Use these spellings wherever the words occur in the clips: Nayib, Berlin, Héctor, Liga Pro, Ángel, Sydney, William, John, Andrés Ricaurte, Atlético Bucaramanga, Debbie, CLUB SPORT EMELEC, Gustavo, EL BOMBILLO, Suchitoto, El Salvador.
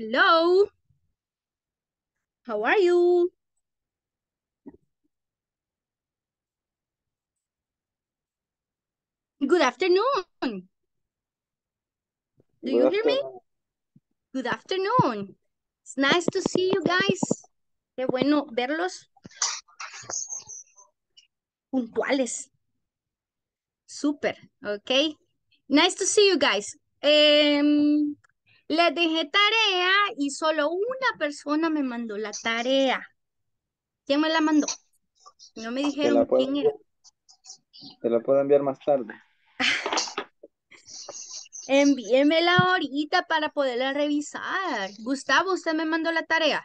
Hello. How are you? Good afternoon. Do you hear me? Good afternoon. It's nice to see you guys. Qué bueno verlos. Puntuales. Super. Okay. Nice to see you guys. Les dejé tarea y solo una persona me mandó la tarea. ¿Quién me la mandó? No me dijeron quién era. Te la puedo enviar más tarde. Envíemela ahorita para poderla revisar. Gustavo, ¿usted me mandó la tarea?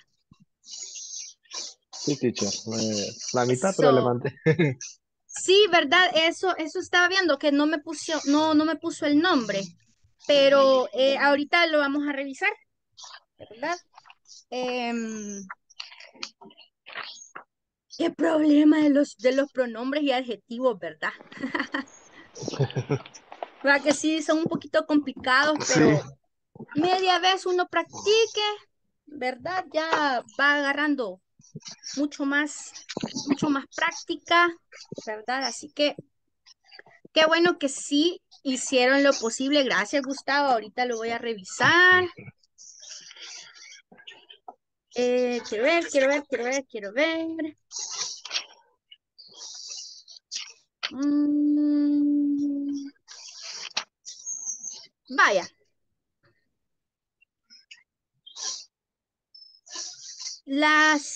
Sí, teacher. La mitad, pero le mandé. Sí, ¿verdad? Eso estaba viendo, que no me puso el nombre. Pero ahorita lo vamos a revisar, ¿verdad? Qué problema de los pronombres y adjetivos, ¿verdad? ¿Verdad que sí? Son un poquito complicados, pero sí. Media vez uno practique, ¿verdad? Ya va agarrando mucho más práctica, ¿verdad? Así que qué bueno que sí hicieron lo posible. Gracias, Gustavo. Ahorita lo voy a revisar. Quiero ver. Vaya. Las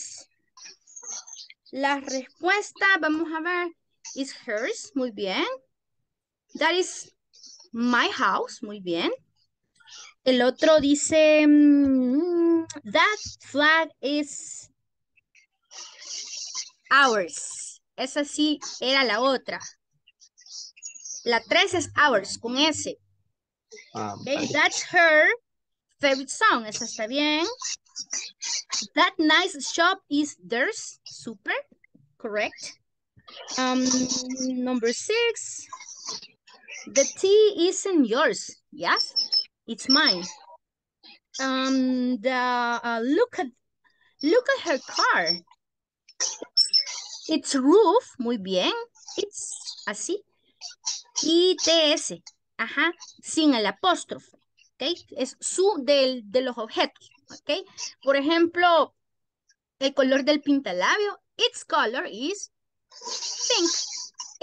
respuestas, vamos a ver. Is hers, muy bien. That is my house, muy bien. El otro dice, that flag is ours. Esa sí era la otra. La 3 es ours, con S. Okay, that's her favorite song. Esa está bien. That nice shop is theirs. Super, correct. Number 6. The tea isn't yours. Yes, it's mine. Look at her car. It's roof. Muy bien. It's así. ITS. Ajá. Sin el apóstrofe. Okay. Es su de los objetos. Okay. Por ejemplo, el color del pintalabio. Its color is pink.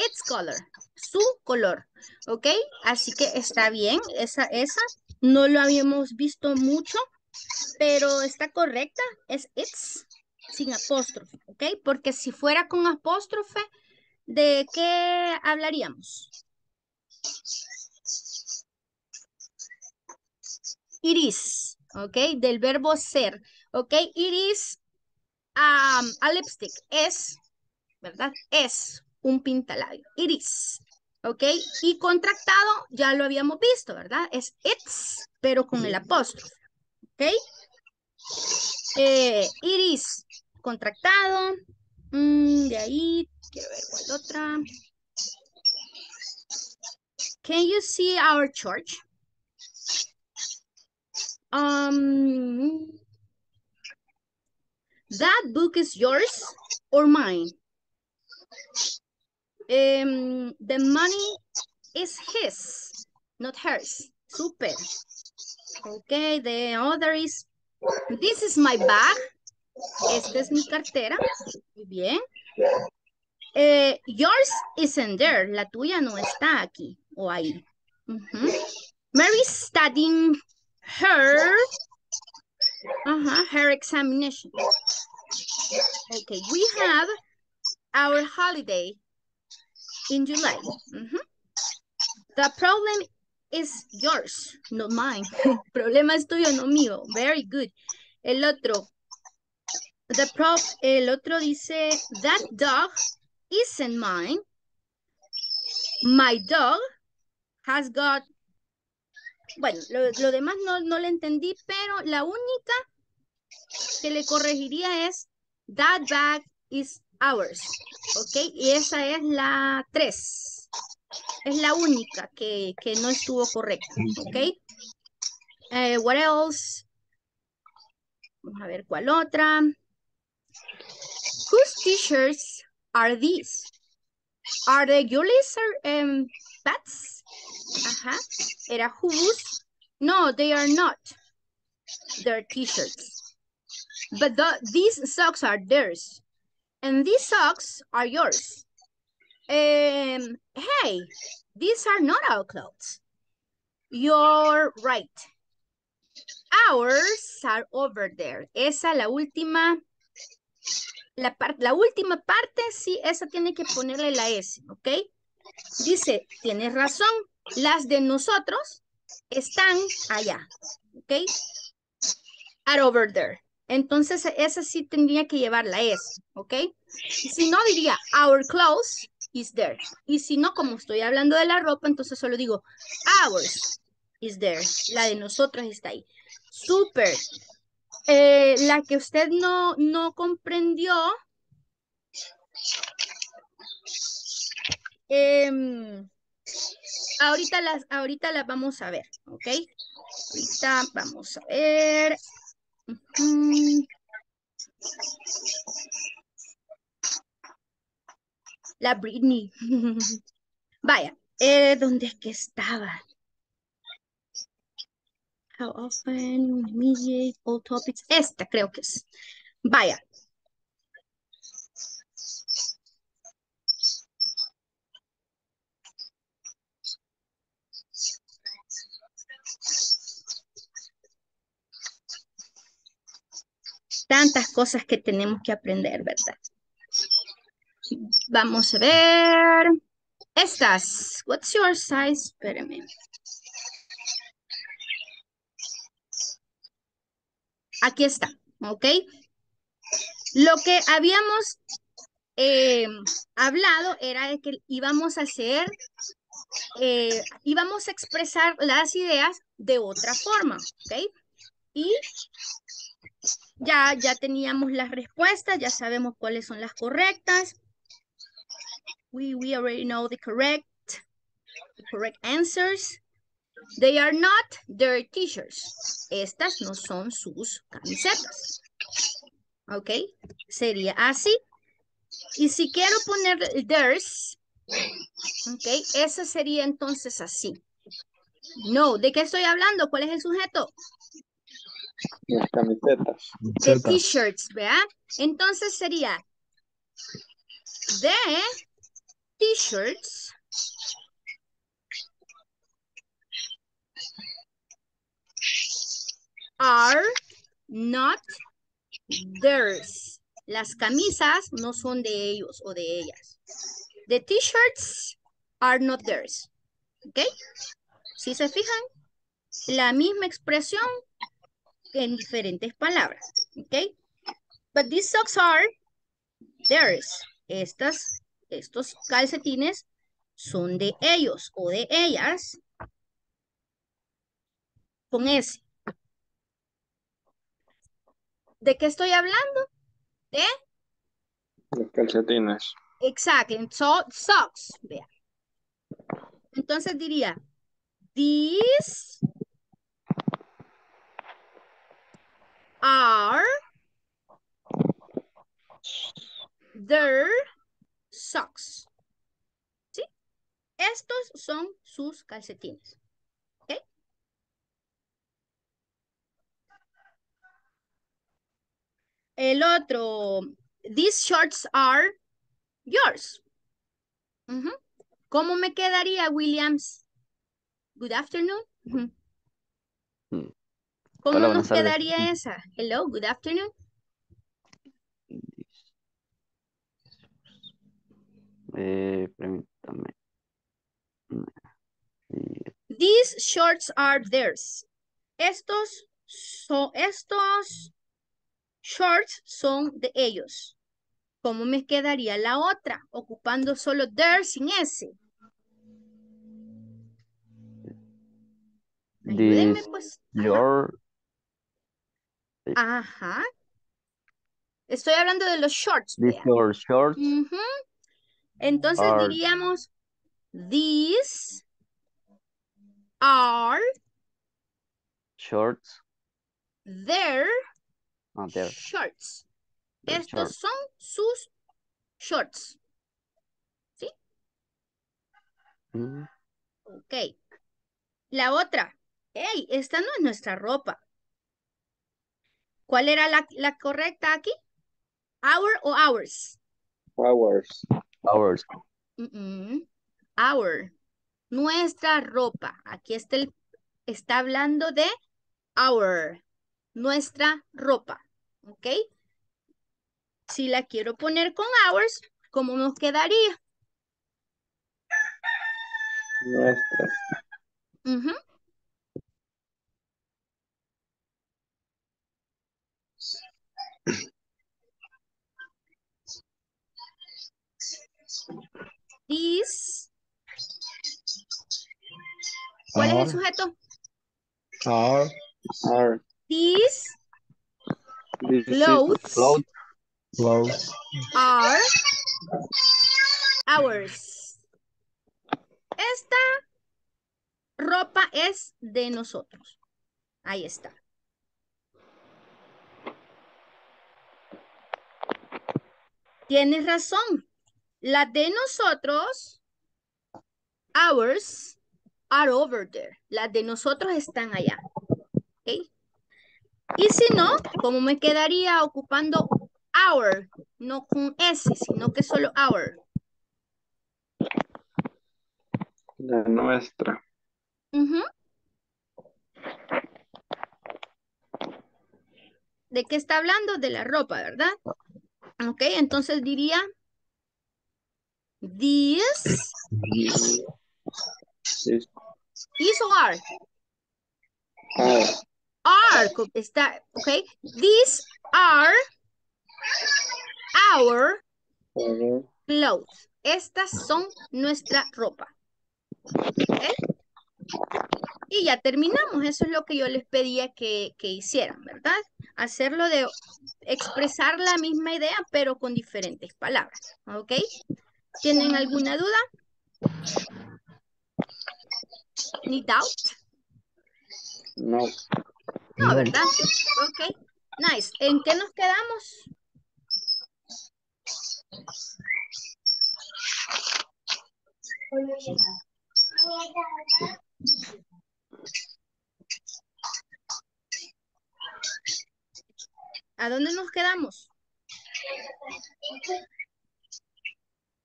Its color. Su color, ¿ok? Así que está bien, esa no lo habíamos visto mucho, pero está correcta, es it's, sin apóstrofe, ¿ok? Porque si fuera con apóstrofe, ¿de qué hablaríamos? It is, ¿ok? Del verbo ser, ¿ok? It is a lipstick, es, ¿verdad? Es un pintalabio, it is. ¿Ok? Y contractado ya lo habíamos visto, ¿verdad? Es it's, pero con el apóstrofe. ¿Ok? It is contractado. De ahí, quiero ver cuál otra. Can you see our church? That book is yours or mine? The money is his, not hers. Super. Okay, the other is, this is my bag. Esta es mi cartera. Muy bien. Yours isn't there. La tuya no está aquí o ahí. Mary's studying her, her examination. Okay, we have our holiday in July. The problem is yours, not mine. El problema es tuyo, no mío. Very good. El otro. El otro dice, that dog isn't mine. My dog has got... Bueno, lo demás no lo entendí, pero la única que le corregiría es, that bag is hours, ok, y esa es la 3, es la única que no estuvo correcta, ok. What else? Vamos a ver cuál otra. Whose t-shirts are these? Are they Julie's bats? Ajá. Era whose. No, they are not. Their t-shirts. But these socks are theirs. And these socks are yours. Hey, these are not our clothes. You're right. Ours are over there. Esa la última. La última parte, sí, esa tiene que ponerle la S, ¿ok? Dice, tienes razón, las de nosotros están allá, ¿ok? Are over there. Entonces, esa sí tendría que llevar la S, ¿ok? Y si no, diría, our clothes is there. Y si no, como estoy hablando de la ropa, entonces solo digo, ours is there. La de nosotros está ahí. Súper. La que usted no comprendió, ahorita las vamos a ver, ¿ok? Ahorita vamos a ver. La Britney. Vaya, ¿dónde es que estaba? How often, immediate, all topics. Esta creo que es. Vaya. Tantas cosas que tenemos que aprender, ¿verdad? Vamos a ver. Estas. What's your size? Espérame. Aquí está, ¿ok? Lo que habíamos hablado era de que íbamos a hacer, íbamos a expresar las ideas de otra forma, ¿ok? Y ya teníamos las respuestas, ya sabemos cuáles son las correctas. We already know the correct answers. They are not their t-shirts. Estas no son sus camisetas. ¿Ok? Sería así. Y si quiero poner theirs, ¿ok? Esa sería entonces así. No, ¿de qué estoy hablando? ¿Cuál es el sujeto? Las camisetas. The t-shirts, ¿verdad? Entonces sería the t-shirts are not theirs. Las camisas no son de ellos o de ellas. The t-shirts are not theirs. ¿Ok? Si se fijan, la misma expresión en diferentes palabras. ¿Ok? But these socks are theirs. Estos calcetines son de ellos o de ellas. Con S. ¿De qué estoy hablando? De los calcetines. Exacto. So, socks. Vea. Entonces diría, these are their socks. ¿Sí? Estos son sus calcetines. El otro, these shorts are yours. ¿Cómo me quedaría, Williams? Good afternoon. ¿Cómo Hola, nos quedaría tardes. Esa? Hello, good afternoon. Permítame. These shorts are theirs. Estos shorts son de ellos. ¿Cómo me quedaría la otra? Ocupando solo theirs sin S. Ayúdenme, pues. Your... Ajá. Estoy hablando de los shorts. Your shorts. Entonces diríamos, these are shorts. Their No, they're shorts. They're Estos shorts. Son sus shorts. ¿Sí? Mm. Ok. La otra. Hey, esta no es nuestra ropa. ¿Cuál era la correcta aquí? ¿Hour o hours? Hours. Hours. Mm-mm. Hour. Nuestra ropa. Aquí está está hablando de hour. Nuestra ropa. ¿Ok? Si la quiero poner con hours, ¿cómo nos quedaría? Nuestra. Uh-huh. This. ¿Cuál es el sujeto? Are. These clothes are ours. Esta ropa es de nosotros. Ahí está. Tienes razón. La de nosotros, ours, are over there. Las de nosotros están allá. ¿Okay? Y si no, ¿cómo me quedaría ocupando our? No con S, sino que solo our. La nuestra. Uh-huh. ¿De qué está hablando? De la ropa, ¿verdad? Ok, entonces diría... These are. Are. Está, okay. These are our clothes. Estas son nuestra ropa. Okay. Y ya terminamos. Eso es lo que yo les pedía que hicieran, ¿verdad? Hacerlo de expresar la misma idea, pero con diferentes palabras. ¿Ok? ¿Tienen alguna duda? ¿Ni doubt? No. No, ¿verdad? Ok. Nice. ¿En qué nos quedamos? ¿A dónde nos quedamos?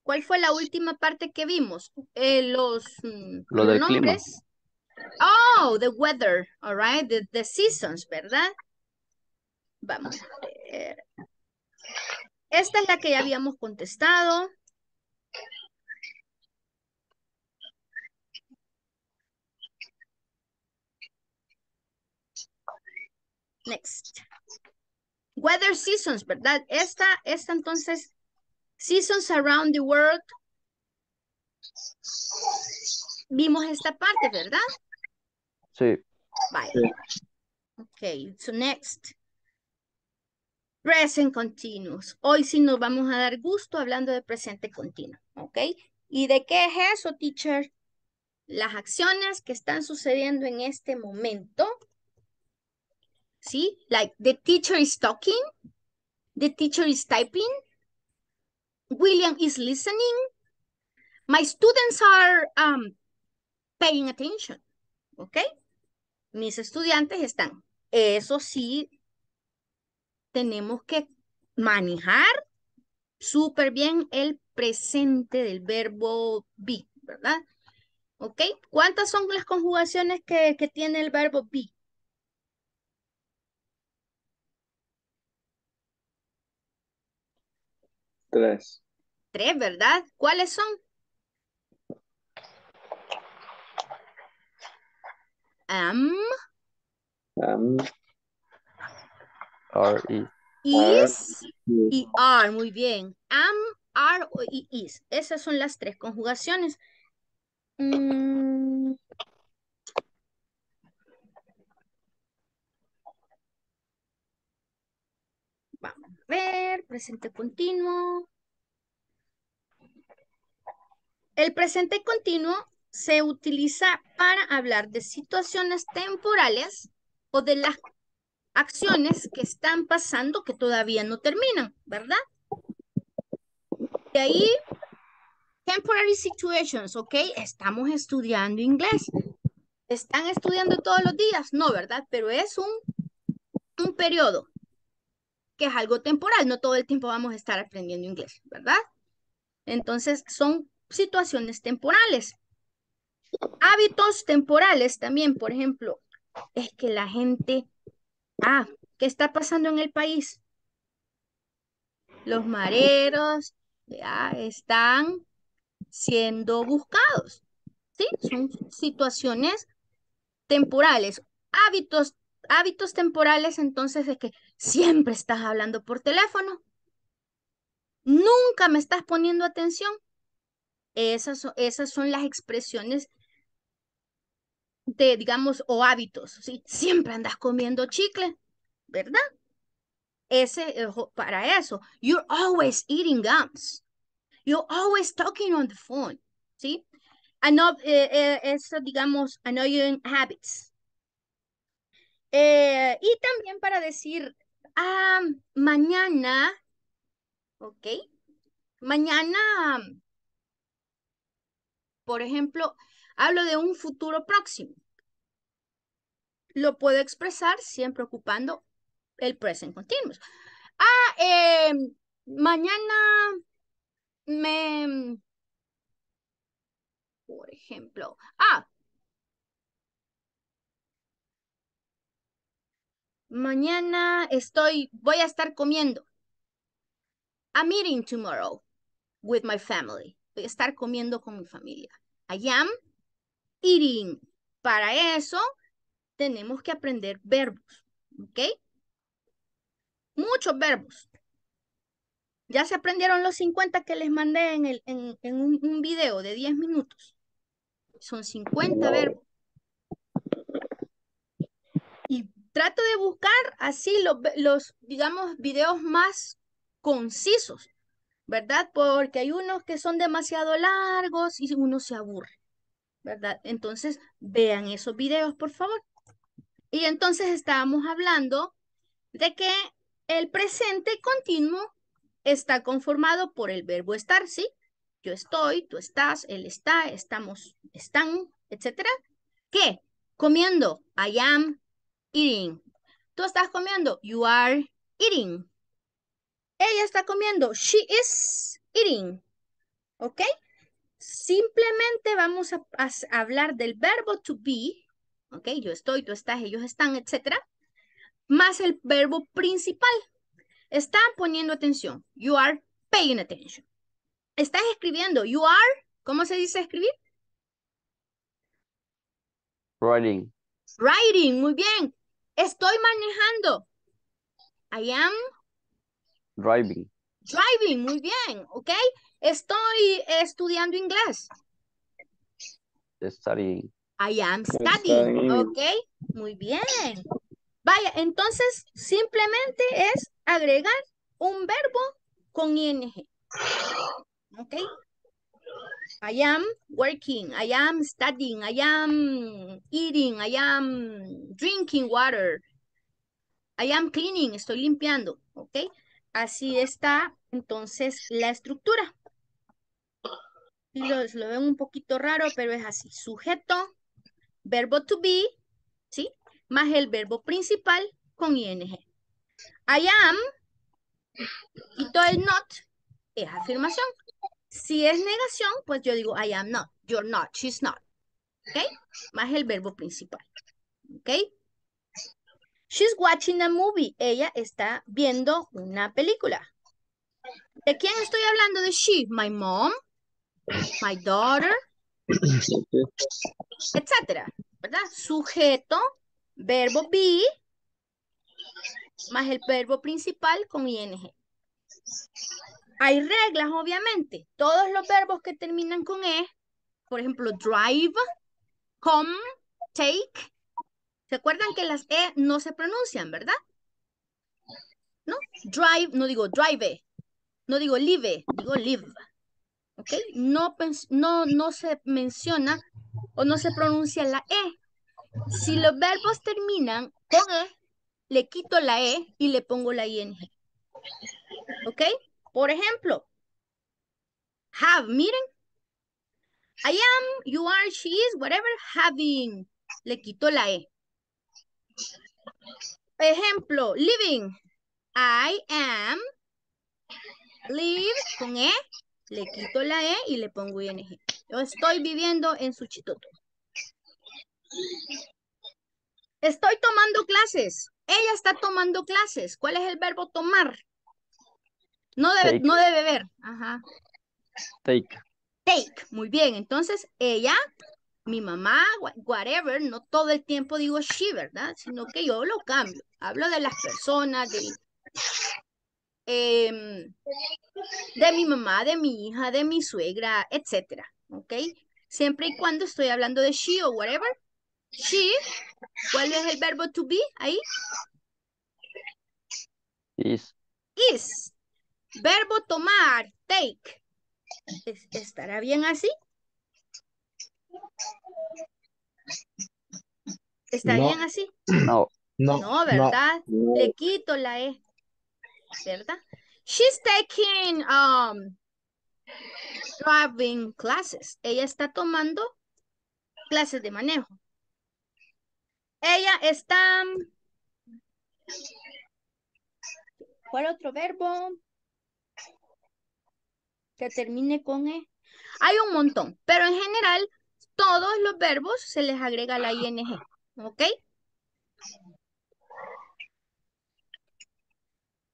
¿Cuál fue la última parte que vimos? Lo del clima. Oh, the weather, all right, the seasons, ¿verdad? Vamos a ver. Esta es la que ya habíamos contestado. Next. Weather seasons, ¿verdad? Esta entonces... Seasons around the world. Vimos esta parte, ¿verdad? Sí. Vale. Sí. Ok, so next. Present continuous. Hoy sí nos vamos a dar gusto hablando de presente continuo, ¿ok? ¿Y de qué es eso, teacher? Las acciones que están sucediendo en este momento. ¿Sí? Like the teacher is talking. The teacher is typing. William is listening. My students are paying attention. ¿Ok? Mis estudiantes están. Eso sí, tenemos que manejar súper bien el presente del verbo be, ¿verdad? ¿Ok? ¿Cuántas son las conjugaciones que tiene el verbo be? Tres. Tres, ¿verdad? ¿Cuáles son? Am. Are, is. Y are, muy bien. Am, are y is. Esas son las tres conjugaciones. Vamos a ver, presente continuo. El presente continuo se utiliza para hablar de situaciones temporales o de las acciones que están pasando que todavía no terminan, ¿verdad? De ahí, temporary situations, ¿ok? Estamos estudiando inglés. ¿Están estudiando todos los días? No, ¿verdad? Pero es un periodo que es algo temporal. No todo el tiempo vamos a estar aprendiendo inglés, ¿verdad? Entonces, son situaciones temporales. Hábitos temporales también, por ejemplo, es que la gente... Ah, ¿qué está pasando en el país? Los mareros ya están siendo buscados, ¿sí? Son situaciones temporales. Hábitos temporales, entonces, es que siempre estás hablando por teléfono. Nunca me estás poniendo atención. Esas son las expresiones de, digamos, o hábitos, ¿sí? Siempre andas comiendo chicle, ¿verdad? Para eso. You're always eating gums. You're always talking on the phone, ¿sí? Eso, digamos, annoying habits. Y también para decir, mañana, ¿ok? Mañana, por ejemplo, hablo de un futuro próximo. Lo puedo expresar siempre ocupando el present continuous. Mañana me... Por ejemplo, mañana voy a estar comiendo. I'm eating tomorrow with my family. Voy a estar comiendo con mi familia. I am eating. Para eso tenemos que aprender verbos, ¿ok? Muchos verbos. Ya se aprendieron los 50 que les mandé en un video de 10 minutos. Son 50 verbos. Y trato de buscar así los digamos, videos más concisos, ¿verdad? Porque hay unos que son demasiado largos y uno se aburre, ¿verdad? Entonces, vean esos videos, por favor. Y entonces estábamos hablando de que el presente continuo está conformado por el verbo estar, ¿sí? Yo estoy, tú estás, él está, estamos, están, etcétera. ¿Qué? Comiendo. I am eating. Tú estás comiendo. You are eating. Ella está comiendo. She is eating. ¿Ok? Simplemente vamos a hablar del verbo to be, ¿ok? Yo estoy, tú estás, ellos están, etcétera, más el verbo principal. Están poniendo atención. You are paying attention. Estás escribiendo. You are, ¿cómo se dice escribir? Writing. Writing, muy bien. Estoy manejando. I am driving. Driving, muy bien, ¿ok? Estoy estudiando inglés. Studying. I am studying, ¿ok? Muy bien. Vaya, entonces simplemente es agregar un verbo con ing, ¿ok? I am working, I am studying, I am eating, I am drinking water, I am cleaning, estoy limpiando, ¿ok? Así está entonces la estructura. Lo ven un poquito raro, pero es así. Sujeto, verbo to be, ¿sí? Más el verbo principal con ing. I am, y todo el not es afirmación. Si es negación, pues yo digo I am not, you're not, she's not. ¿Ok? Más el verbo principal. ¿Ok? She's watching a movie. Ella está viendo una película. ¿De quién estoy hablando de she? My mom, my daughter, etcétera, ¿verdad? Sujeto, verbo be, más el verbo principal con ing. Hay reglas, obviamente. Todos los verbos que terminan con e, por ejemplo, drive, come, take. ¿Se acuerdan que las e no se pronuncian, verdad? ¿No? Drive, no digo drive, no digo live, digo live. ¿Ok? No se menciona o no se pronuncia la E. Si los verbos terminan con E, le quito la E y le pongo la ING. ¿Ok? Por ejemplo, have, miren. I am, you are, she is, whatever, having. Le quito la E. Ejemplo, living. I am, live, con E. Le quito la E y le pongo ING. Yo estoy viviendo en Suchitoto. Estoy tomando clases. Ella está tomando clases. ¿Cuál es el verbo tomar? No debe, no debe ver. Ajá. Take. Take. Muy bien. Entonces, ella, mi mamá, whatever, no todo el tiempo digo she, ¿verdad? Sino que yo lo cambio. Hablo de las personas, de mi mamá, de mi hija, de mi suegra, etcétera. ¿Ok? Siempre y cuando estoy hablando de she o whatever. She, ¿cuál es el verbo to be ahí? Is. Is. Verbo tomar, take. ¿Estará bien así? ¿Está bien así? No. No, ¿verdad? No. Le quito la E. ¿Verdad? She's taking driving classes. Ella está tomando clases de manejo. Ella está... ¿Cuál otro verbo? Que termine con E. Hay un montón, pero en general todos los verbos se les agrega la ING. ¿Ok?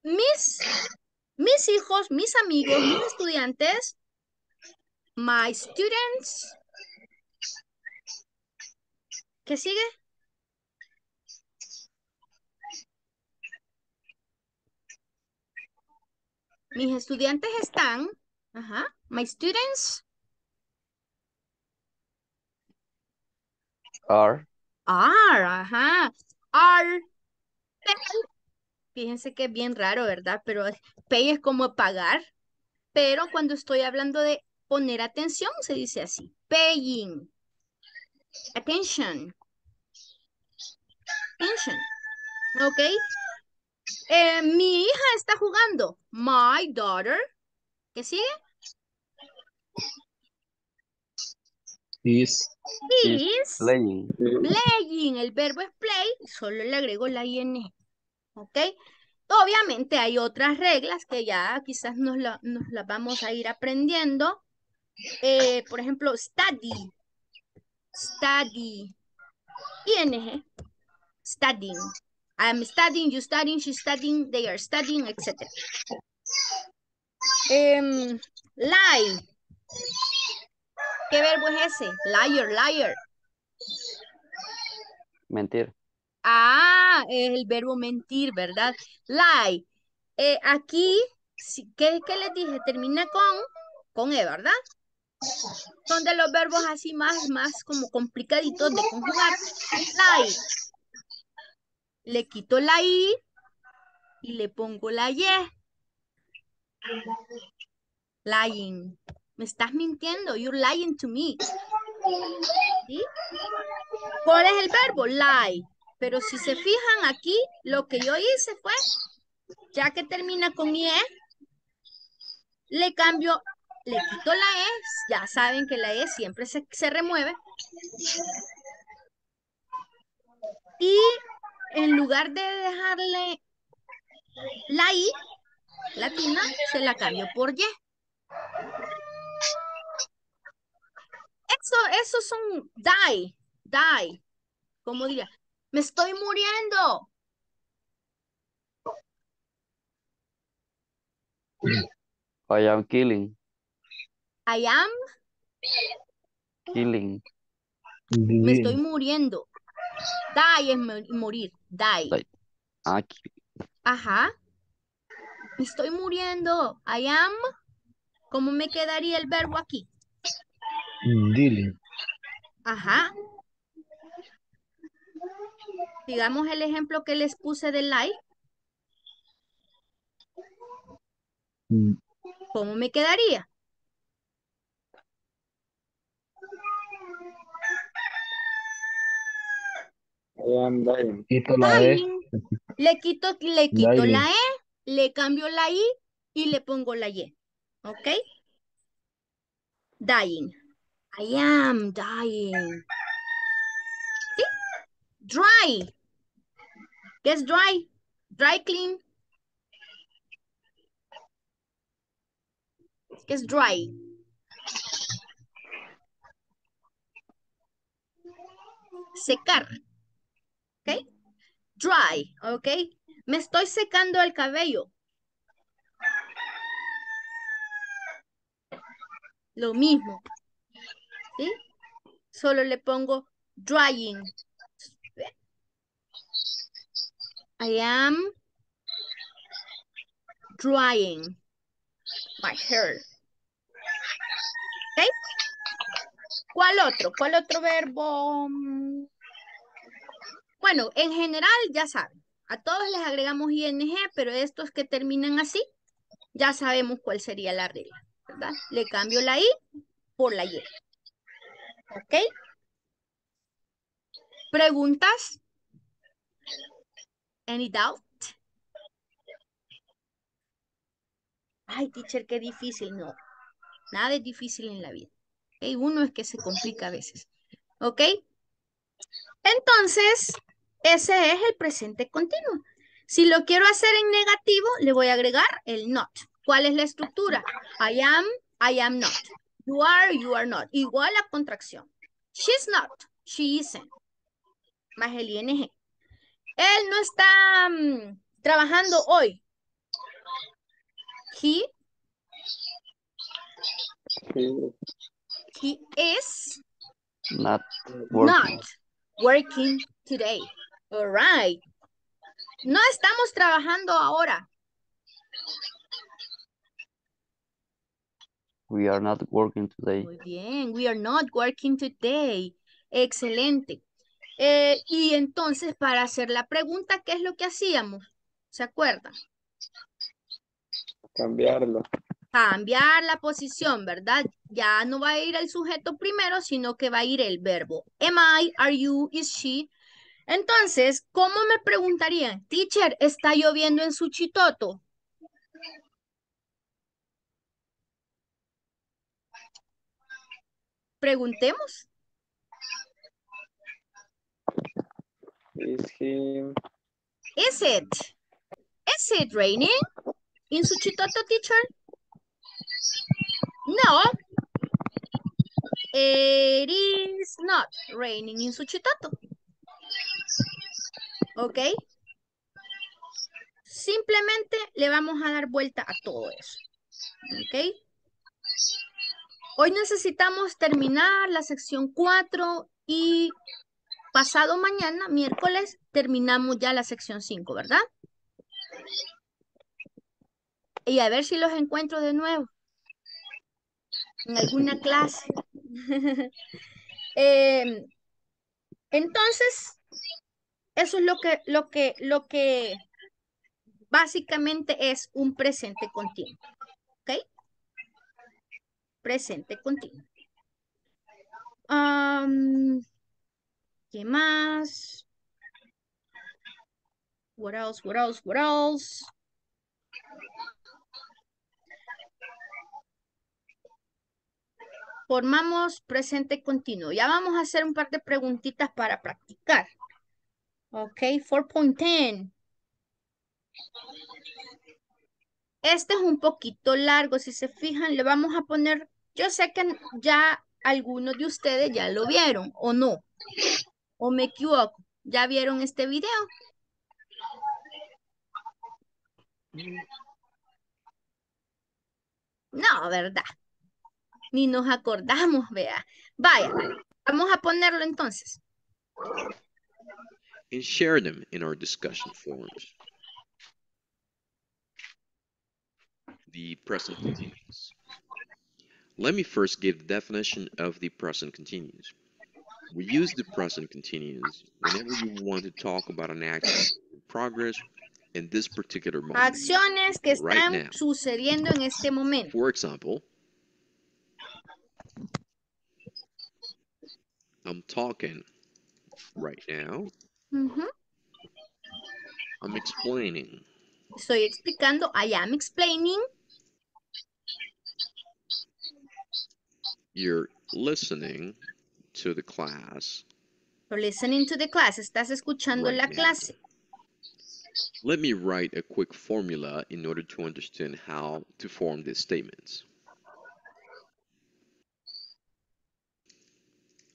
Mis hijos, mis amigos, mis estudiantes, my students. ¿Qué sigue? Mis estudiantes están, ajá, my students are, ajá, are pay. Fíjense que es bien raro, ¿verdad? Pero pay es como pagar, pero cuando estoy hablando de poner atención se dice así, paying attention, attention, ¿ok? Mi hija está jugando. My daughter. ¿Qué sigue? Is playing. Playing. El verbo es play. Solo le agrego la ING. ¿Ok? Obviamente hay otras reglas que ya quizás nos las vamos a ir aprendiendo. Por ejemplo, study. Study. ING. Studying. I'm studying, you studying, she's studying, they are studying, etc. Lie. ¿Qué verbo es ese? Liar, liar. Mentir. Ah, el verbo mentir, ¿verdad? Lie. Aquí, ¿qué les dije? Termina con E, ¿verdad? Son de los verbos así más como complicaditos de conjugar. Lie. Le quito la I y le pongo la Y. Lying. Me estás mintiendo. You're lying to me. ¿Sí? ¿Cuál es el verbo? Lie. Pero si se fijan aquí, lo que yo hice fue, ya que termina con IE, le cambio, le quito la E. Ya saben que la E siempre se remueve. Y... en lugar de dejarle la I, latina, se la cambió por Y. Esos son die, die. ¿Cómo diría? ¡Me estoy muriendo! I am killing. I am... killing. Me estoy muriendo. Die es morir, die. Aquí. Ajá. Estoy muriendo. I am. ¿Cómo me quedaría el verbo aquí? Dealing. Ajá. Digamos el ejemplo que les puse de lie. ¿Cómo me quedaría? I am dying. Dying. Le quito la E, le cambio la I y le pongo la Y. ¿Ok? Dying. I am dying. ¿Sí? Dry. ¿Qué es dry? Dry clean. ¿Qué es dry? Secar. ¿Ok? Dry. ¿Ok? Me estoy secando el cabello. Lo mismo. ¿Sí? Solo le pongo drying. I am drying my hair. ¿Ok? ¿Cuál otro? ¿Cuál otro verbo? Bueno, en general ya saben. A todos les agregamos ing, pero estos que terminan así, ya sabemos cuál sería la regla, ¿verdad? Le cambio la I por la Y. ¿Ok? ¿Preguntas? ¿Any doubt? Ay, teacher, qué difícil. No, nada es difícil en la vida. ¿Okay? Uno es que se complica a veces. ¿Ok? Entonces, ese es el presente continuo. Si lo quiero hacer en negativo, le voy a agregar el not. ¿Cuál es la estructura? I am not. You are not. Igual a contracción. She's not, she isn't. Más el ing. Él no está trabajando hoy. He is not working today. All right. No estamos trabajando ahora. We are not working today. Muy bien. We are not working today. Excelente. Y entonces, para hacer la pregunta, ¿qué es lo que hacíamos? ¿Se acuerdan? Cambiarlo. Cambiar la posición, ¿verdad? Ya no va a ir el sujeto primero, sino que va a ir el verbo. Am I, are you, is she. Entonces, ¿cómo me preguntarían? Teacher, ¿está lloviendo en Suchitoto? Preguntemos. Is it raining in Suchitoto, teacher? No. It is not raining in Suchitoto. ¿Ok? Simplemente le vamos a dar vuelta a todo eso. ¿Ok? Hoy necesitamos terminar la sección 4 y pasado mañana, miércoles, terminamos ya la sección 5, ¿verdad? Y a ver si los encuentro de nuevo en alguna clase. Entonces, eso es lo que básicamente es un presente continuo. ¿Ok? Presente continuo. ¿Qué más? What else? Formamos presente continuo. Ya vamos a hacer un par de preguntitas para practicar. Ok, 4.10. Este es un poquito largo. Si se fijan, le vamos a poner... Yo sé que ya algunos de ustedes ya lo vieron, o no. ¿O me equivoco? ¿Ya vieron este video? No, ¿verdad? Ni nos acordamos, vea. Vaya, vamos a ponerlo entonces. And share them in our discussion forums. The present continuous. Let me first give the definition of the present continuous. We use the present continuous whenever you want to talk about an action in progress in this particular moment. Acciones que están sucediendo en este momento. For example, I'm talking right now. I'm explaining. Estoy explicando. I am explaining. You're listening to the class. You're listening to the class. Estás escuchando la clase. Let me write a quick formula in order to understand how to form these statements.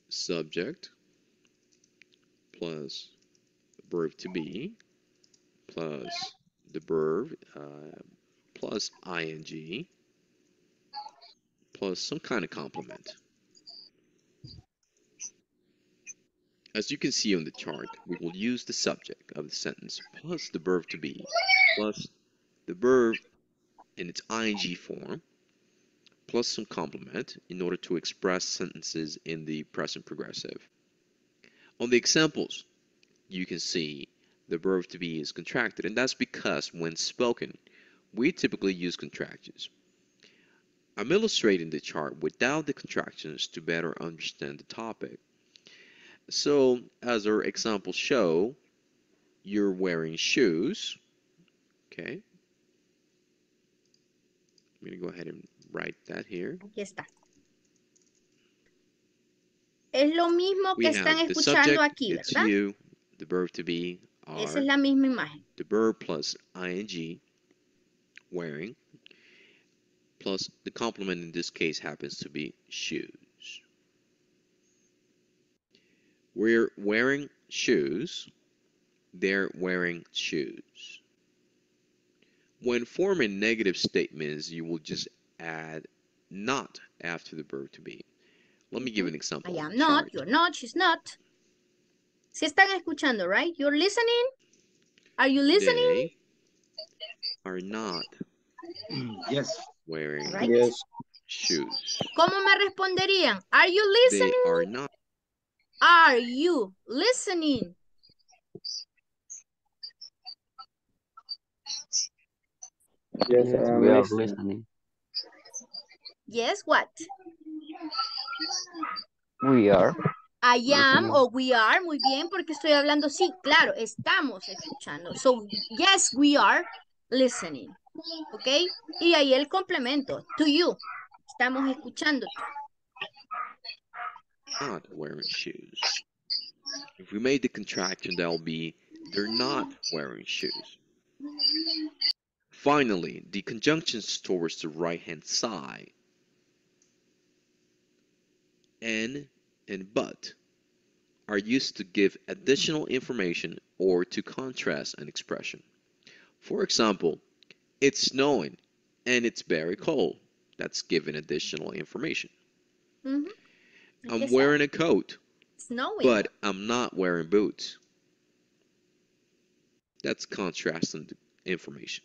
Subject plus verb to be plus the verb plus ing plus some kind of complement. As you can see on the chart, we will use the subject of the sentence plus the verb to be plus the verb in its ing form plus some complement in order to express sentences in the present progressive. On the examples, you can see the verb to be is contracted, and that's because when spoken, we typically use contractions. I'm illustrating the chart without the contractions to better understand the topic. So, as our examples show, you're wearing shoes, okay? I'm going to go ahead and write that here. Aquí está. Es lo mismo que están escuchando aquí, ¿verdad? You, the verb to be, are. Esa es la misma imagen. The verb plus ing, wearing, plus the complement in this case happens to be shoes. We're wearing shoes. They're wearing shoes. When forming negative statements, you will just add not after the verb to be. Let me give an example. I am not, you're not, she's not. Si están escuchando, right? You're listening? Are you listening? They are not. Yes. Wearing right? Yes. Shoes. ¿Cómo me responderían? Are you listening? They are not. Are you listening? Yes, we are listening. Yes, what? We are. I am listening. O we are. Muy bien, porque estoy hablando. Sí, claro, estamos escuchando. So, yes, we are listening. ¿Ok? Y ahí el complemento. To you. Estamos escuchando. Not wearing shoes. If we made the contraction, that'll be they're not wearing shoes. Finally, the conjunctions towards the right-hand side. And but are used to give additional information or to contrast an expression. For example, it's snowing and it's very cold. That's given additional information. Mm-hmm. I'm wearing a coat, but I'm not wearing boots. That's contrasting the information.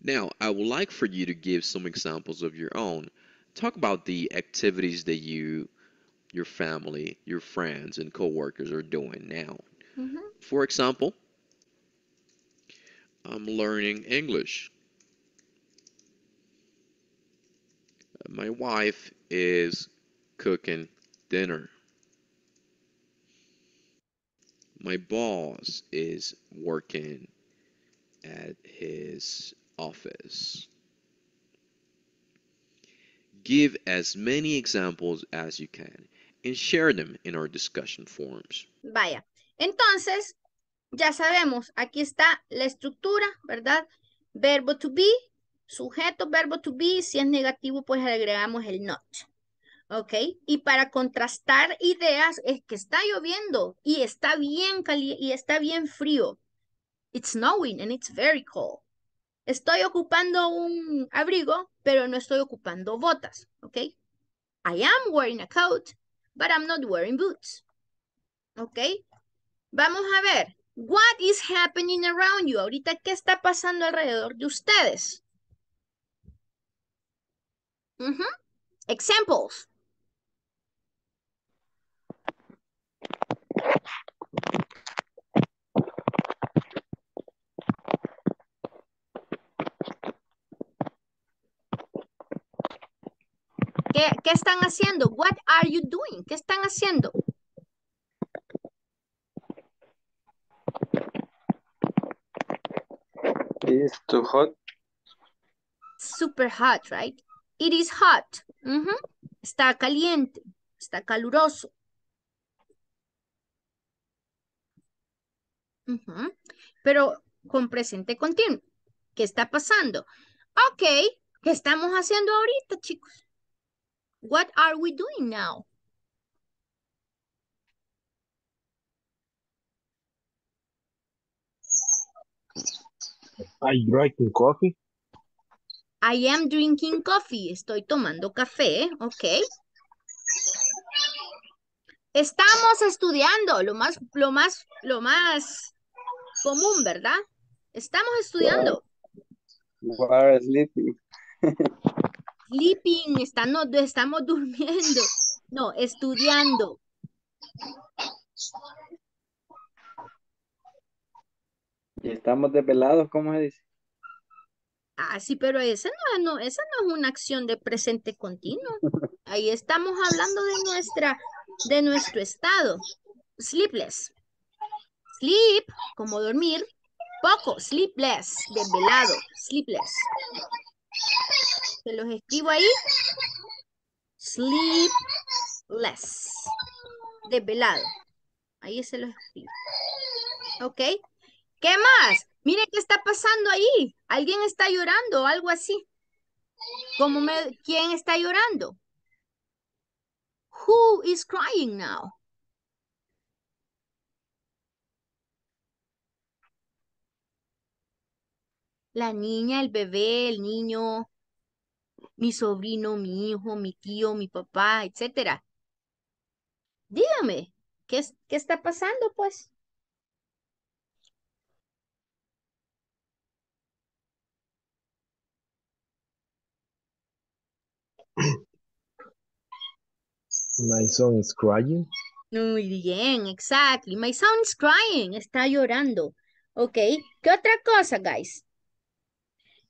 Now, I would like for you to give some examples of your own. Talk about the activities that you, your family, your friends, and co-workers are doing now. Mm-hmm. For example, I'm learning English. My wife is cooking dinner. My boss is working at his office. Give as many examples as you can and share them in our discussion forums. Vaya. Entonces, ya sabemos, aquí está la estructura, ¿verdad? Verbo to be, sujeto, verbo to be, si es negativo, pues agregamos el not. ¿Ok? Y para contrastar ideas, es que está lloviendo y está bien caliente y está bien frío. It's snowing and it's very cold. Estoy ocupando un abrigo, pero no estoy ocupando botas. ¿Ok? I am wearing a coat, but I'm not wearing boots. ¿Ok? Vamos a ver. What is happening around you? Ahorita, ¿qué está pasando alrededor de ustedes? Uh-huh. Examples. ¿Qué están haciendo? What are you doing? ¿Qué están haciendo? It's too hot. Super hot, right? It is hot. Está caliente. Está caluroso. Pero con presente continuo. ¿Qué está pasando? Ok. ¿Qué estamos haciendo ahorita, chicos? What are we doing now? I'm drinking coffee. I am drinking coffee. Estoy tomando café, ok. Estamos estudiando, lo más común, ¿verdad? Estamos estudiando. We are sleeping. Sleeping, estamos durmiendo. No, estudiando. Y estamos desvelados, ¿cómo se dice? Ah, sí, pero esa no es una acción de presente continuo. Ahí estamos hablando de nuestro estado. Sleepless. Sleep, como dormir, poco. Sleepless, desvelado. Sleepless. Se los escribo ahí. Sleepless. Desvelado. Ahí se los escribo. Ok. ¿Qué más? Miren qué está pasando ahí. Alguien está llorando o algo así. ¿Quién está llorando? Who is crying now? La niña, el bebé, el niño, mi sobrino, mi hijo, mi tío, mi papá, etcétera. Dígame, ¿qué está pasando, pues? My son is crying. Muy bien, exactly. My son is crying. Está llorando. Ok. ¿Qué otra cosa, guys?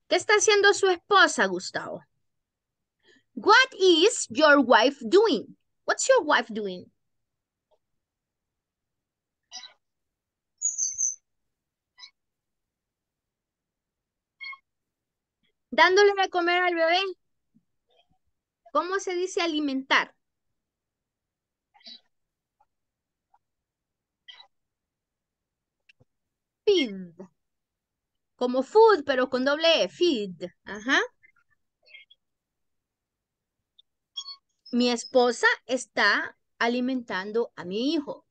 ¿Qué está haciendo su esposa, Gustavo? What is your wife doing? What's your wife doing? Dándole de comer al bebé. ¿Cómo se dice alimentar? Feed. Como food, pero con doble E. Feed. Ajá. Mi esposa está alimentando a mi hijo.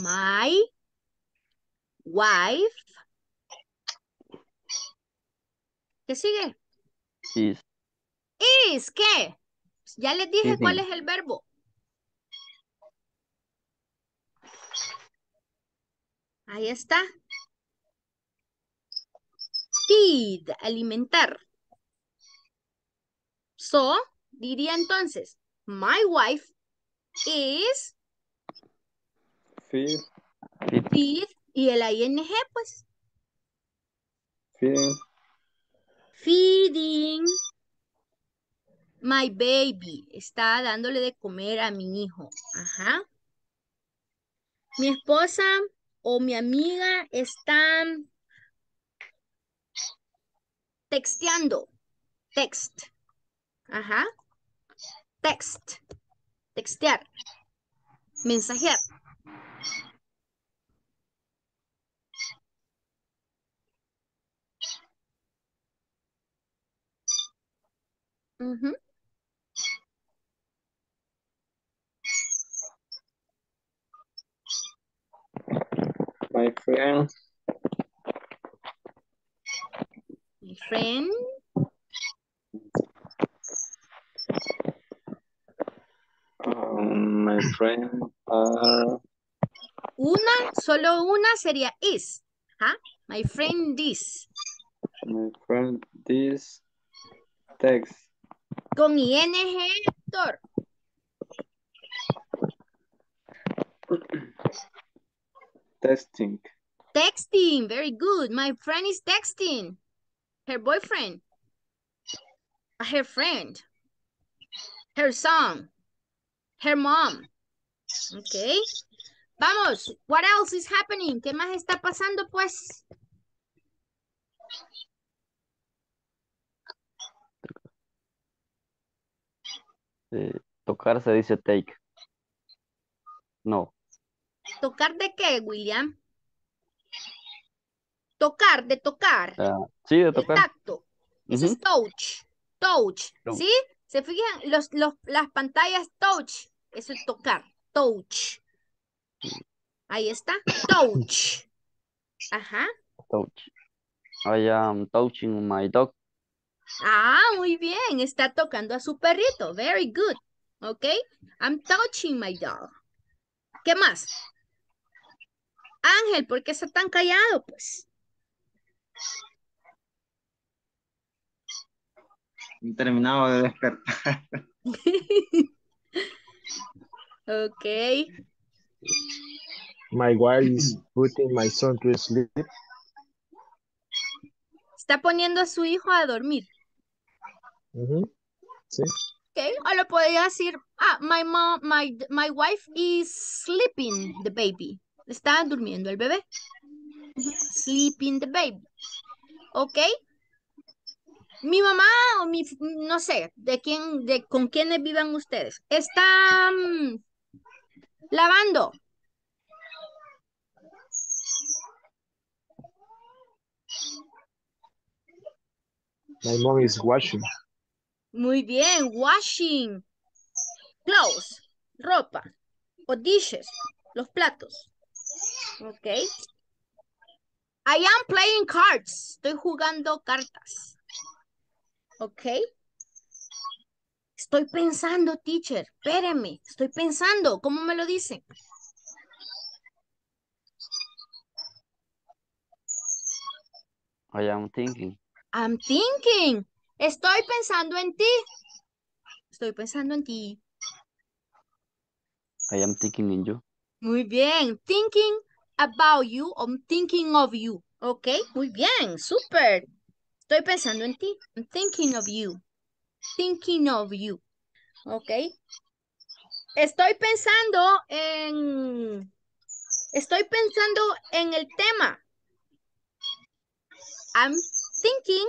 My wife. ¿Qué sigue? Is. Is, ¿qué? Ya les dije cuál es el verbo. Ahí está. Feed, alimentar. So, diría entonces, my wife is. Feed. Feed. Y el ING, pues. Feeding. Feeding my baby. Está dándole de comer a mi hijo. Ajá. Mi esposa o mi amiga está texteando. Text. Ajá. Text. Textear. Mensajear. My friend my friend are... solo una sería is. ¿Ah? My friend this text. Con ING, Héctor. Texting. Texting, very good. My friend is texting. Her boyfriend. Her friend. Her son. Her mom. Okay. Vamos. What else is happening? ¿Qué más está pasando, pues? Tocar se dice take. No. ¿Tocar de qué, William? Tocar, de tocar. Sí, de tocar. Exacto. Eso es touch. Touch. No. ¿Sí? ¿Se fijan? Las pantallas touch. Eso es tocar. Touch. Ahí está. Touch. Ajá. Touch. I am touching my dog. Ah, muy bien. Está tocando a su perrito. Very good. Ok. I'm touching my dog. ¿Qué más? Ángel, ¿por qué está tan callado? Pues. Terminado de despertar. Ok. My wife is putting my son to sleep. Está poniendo a su hijo a dormir. Sí. Okay. O lo podría decir, my wife is sleeping the baby. Está durmiendo el bebé. Sleeping the baby. Ok. Mi mamá o no sé, con quiénes vivan ustedes. Está lavando. My mom is washing. Muy bien, washing. Clothes, ropa, o dishes, los platos. Ok. I am playing cards. Estoy jugando cartas. Ok. Estoy pensando, teacher. Espéreme. Estoy pensando. ¿Cómo me lo dicen? I am thinking. I'm thinking. Estoy pensando en ti. Estoy pensando en ti. I am thinking in you. Muy bien. Thinking about you. I'm thinking of you. Ok. Muy bien. Súper. Estoy pensando en ti. I'm thinking of you. Thinking of you. Ok. Estoy pensando en... Estoy pensando en el tema. I'm thinking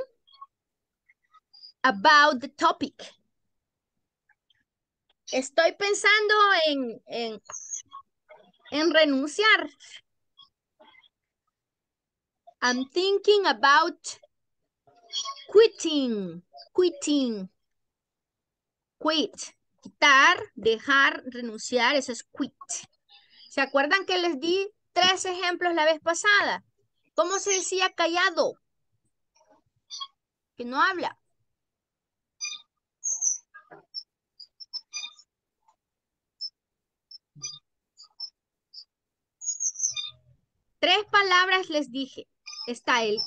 about the topic. Estoy pensando en renunciar. I'm thinking about... Quitting. Quit. Quitar, dejar, renunciar. Eso es quit. ¿Se acuerdan que les di 3 ejemplos la vez pasada? ¿Cómo se decía callado? Que no habla. Tres palabras les dije. Está el...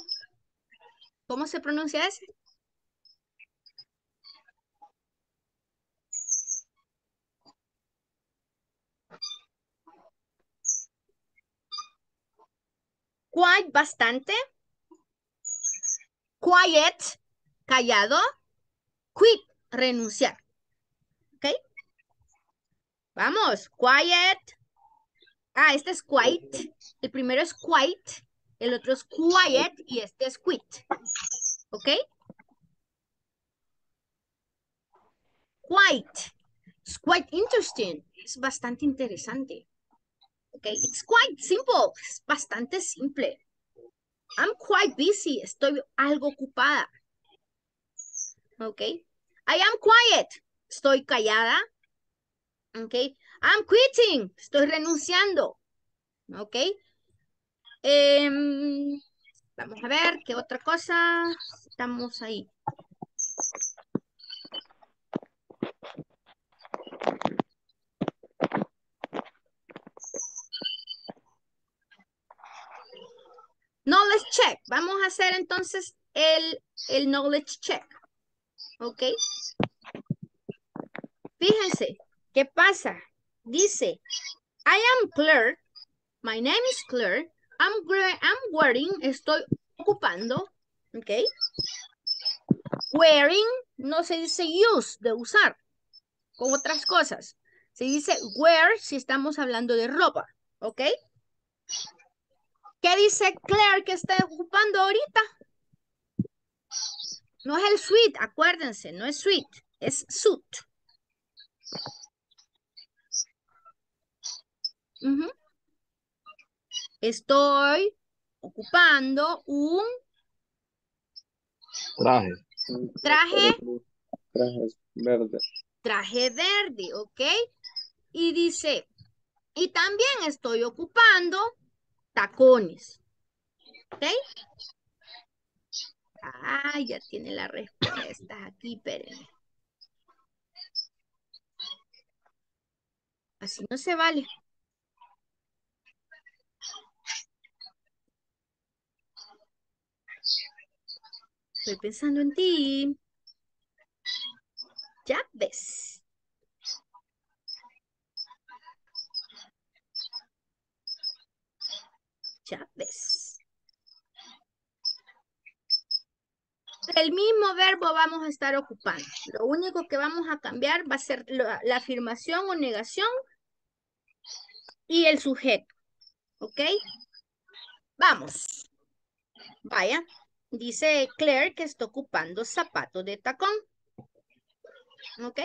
¿Cómo se pronuncia ese? Quite, bastante. Quiet, callado. Quit, renunciar. ¿Ok? Vamos, quiet. Ah, este es quite. El primero es quite. El otro es quiet y este es quit. ¿Ok? Quite. It's quite interesting. Es bastante interesante. ¿Ok? It's quite simple. Es bastante simple. I'm quite busy. Estoy algo ocupada. ¿Ok? I am quiet. Estoy callada. ¿Ok? I'm quitting. Estoy renunciando. ¿Ok? Vamos a ver qué otra cosa estamos ahí. Knowledge check. Vamos a hacer entonces el knowledge check. ¿Ok? Fíjense, ¿qué pasa? Dice, I am Claire. My name is Claire. I'm wearing, estoy ocupando, ¿ok? Wearing no se dice use, de usar, con otras cosas. Se dice wear si estamos hablando de ropa, ¿ok? ¿Qué dice Claire que está ocupando ahorita? No es el suit, acuérdense, no es suit, es suit. Uh-huh. Estoy ocupando un traje. Traje verde, ¿ok? Y dice, y también estoy ocupando tacones, ¿ok? Ah, ya tiene la respuesta aquí, espérenme. Así no se vale. Estoy pensando en ti. Ya ves. Ya ves. El mismo verbo vamos a estar ocupando. Lo único que vamos a cambiar va a ser la afirmación o negación y el sujeto. ¿Ok? Vamos. Vaya. Dice Claire que está ocupando zapatos de tacón. ¿Ok?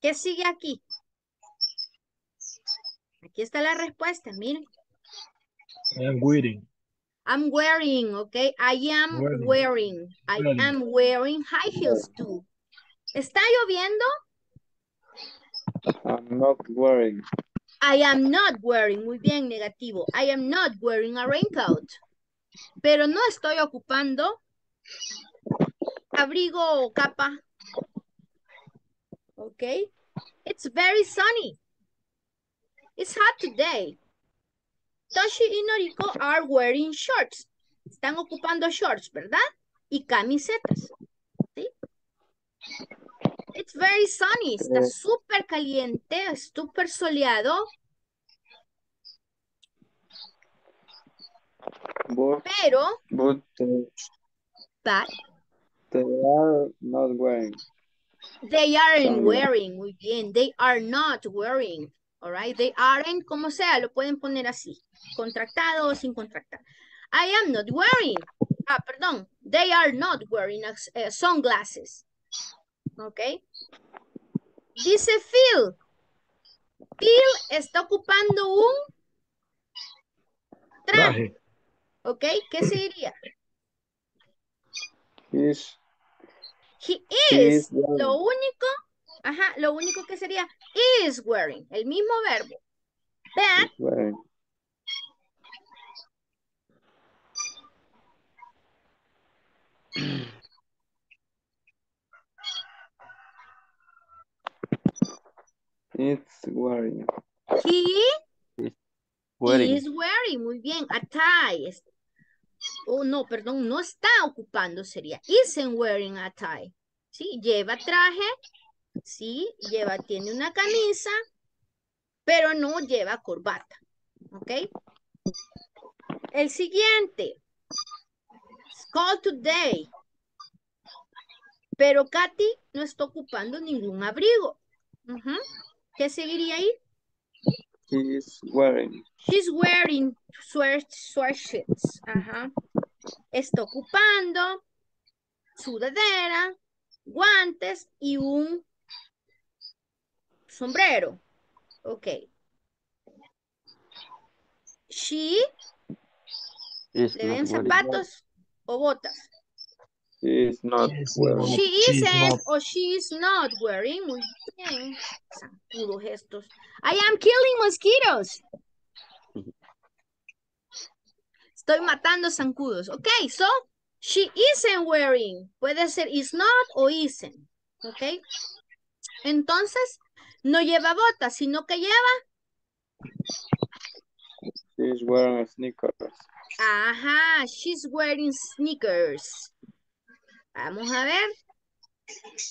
¿Qué sigue aquí? Aquí está la respuesta, miren. I'm wearing. I'm wearing, ok. I am wearing high heels too. ¿Está lloviendo? I'm not wearing. I am not wearing, muy bien, negativo. I am not wearing a raincoat. Pero no estoy ocupando abrigo o capa. Ok. It's very sunny. It's hot today. Toshi y Noriko are wearing shorts. Están ocupando shorts, ¿verdad? Y camisetas. ¿Sí? It's very sunny. Está súper caliente, súper soleado. But they are not wearing. They aren't wearing. Muy bien. They are not wearing. All right. They aren't, como sea, lo pueden poner así. Contractado o sin contractar. I am not wearing. Ah, perdón. They are not wearing sunglasses. Ok. Dice Phil. Phil está ocupando un traje. Ok. ¿Qué se diría? He is. Lo único. Ajá. Lo único que sería is wearing. El mismo verbo. But. It's wearing. He is wearing. Muy bien. A tie. Oh, no, perdón. No está ocupando. Sería isn't wearing a tie. Sí, lleva traje. Sí, lleva, tiene una camisa. Pero no lleva corbata. ¿Ok? El siguiente. It's cold today. Pero Katy no está ocupando ningún abrigo. Uh-huh. ¿Qué seguiría ahí? She's wearing sweatshirts. Ajá. Está ocupando sudadera, guantes y un sombrero. Ok. She. ¿Le ven zapatos o botas? She is not wearing. Muy bien. Zancudos estos. I am killing mosquitoes. Estoy matando zancudos. Ok, so she isn't wearing. Puede ser is not o isn't. Ok. Entonces, no lleva botas, sino que lleva. She's wearing sneakers. Ajá, she's wearing sneakers. Vamos a ver.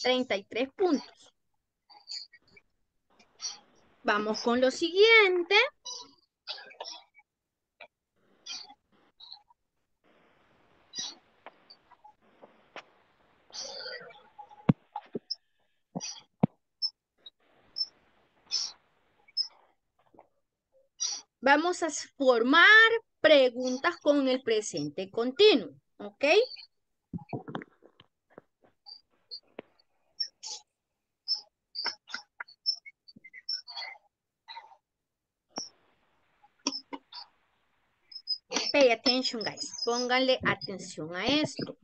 33 puntos. Vamos con lo siguiente. vamos a formar preguntas con el presente continuo, ¿ok? Pay attention, guys. Pónganle atención a esto.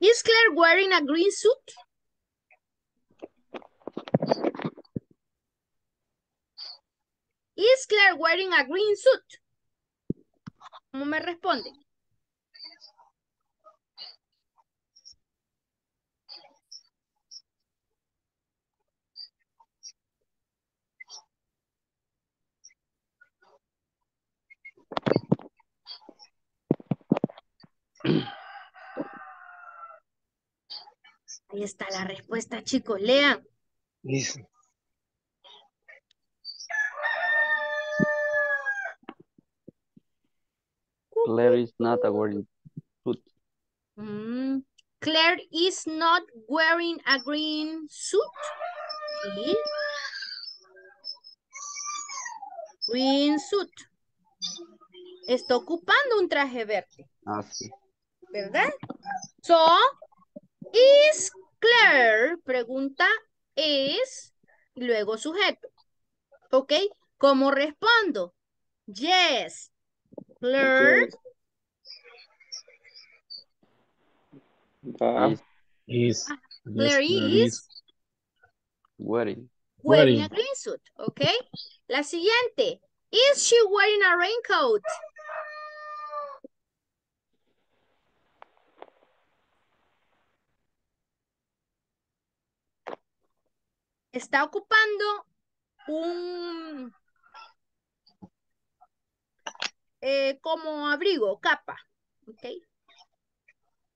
Is Claire wearing a green suit? Is Claire wearing a green suit? ¿Cómo me responde? Ahí está la respuesta, chicos. Lean. Yes. Claire is not wearing a green suit. Mm. Claire is not wearing a green suit. ¿Sí? Green suit. Está ocupando un traje verde. Ah, sí. ¿Verdad? So, is Claire, pregunta, is, luego sujeto. ¿Ok? ¿Cómo respondo? Yes, Claire. Claire is wearing a green suit. ¿Ok? La siguiente. Is she wearing a raincoat? Está ocupando un como abrigo, capa, ¿ok?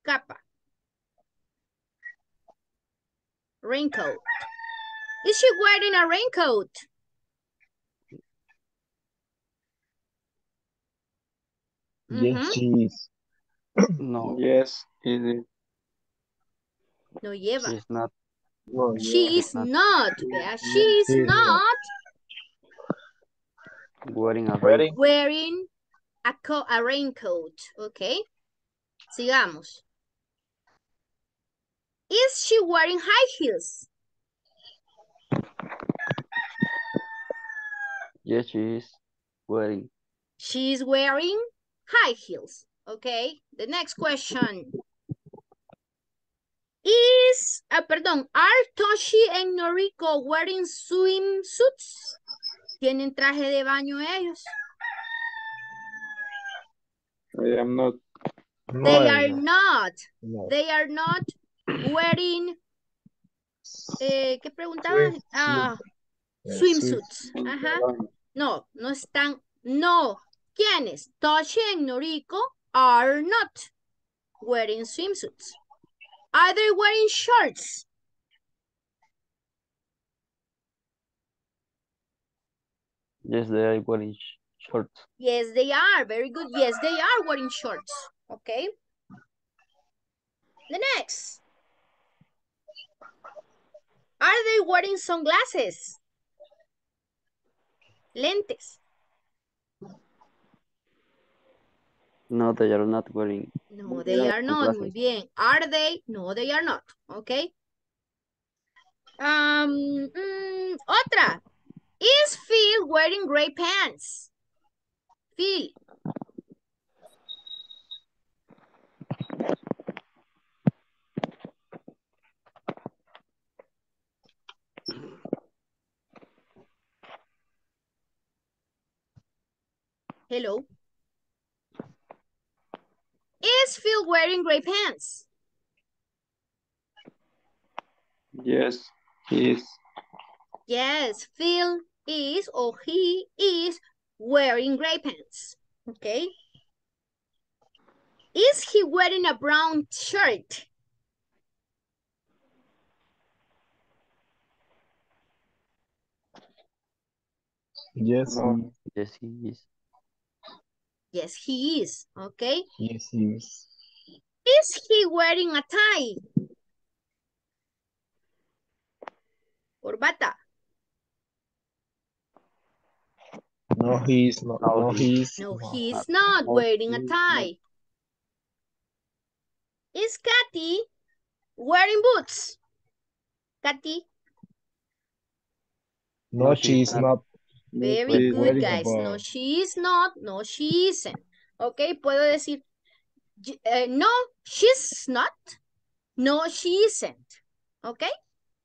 Capa. Raincoat. Is she wearing a raincoat? Yes, she is. No. Yes, it is. No lleva. She's not. She is not. She is not wearing a raincoat. Okay. Sigamos. Is she wearing high heels? Yes, she is wearing. She is wearing high heels. Okay. The next question. Are Toshi and Noriko wearing swimsuits? ¿Tienen traje de baño ellos? I am not. They are not wearing. ¿Qué preguntaba? Swimsuits. Ajá. No están. No. ¿Quiénes? Toshi and Noriko are not wearing swimsuits. Are they wearing shorts? Yes, they are wearing shorts. Yes, they are. Very good. Yes, they are wearing shorts. Okay. The next. Are they wearing sunglasses? Lentes. No, they are not wearing. No, they are not. Muy bien. Are they? No, they are not. Okay. Otra. Is Phil wearing gray pants? Phil. Hello. Is Phil wearing gray pants? Yes, he is. Yes, Phil is or he is wearing gray pants. Okay. Is he wearing a brown shirt? Yes. No. Yes, he is. Yes, he is. Okay. Yes, he is. Is he wearing a tie? Corbata. No, he is not. No, he is not. No, he is not wearing a tie. Is Katy wearing boots? Katy? No, she is not. Very good, guys. No, she is not. No, she isn't. Okay, puedo decir, no, she's not. No, she isn't. Okay?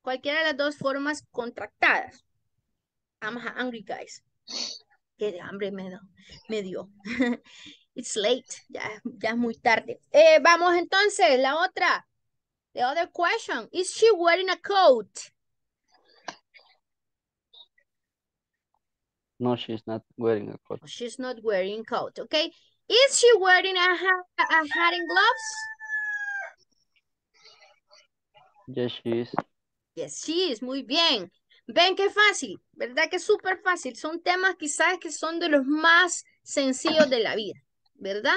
Cualquiera de las dos formas contractadas. I'm hungry, guys. Qué de hambre me dio. It's late. Ya es muy tarde. Vamos entonces, la otra. The other question. Is she wearing a coat? No, she's not wearing a coat. She's not wearing a coat, okay? Is she wearing a hat and gloves? Yes, she is. Yes, she is. Muy bien. Ven qué fácil, ¿verdad? Que es súper fácil. Son temas quizás que son de los más sencillos de la vida, ¿verdad?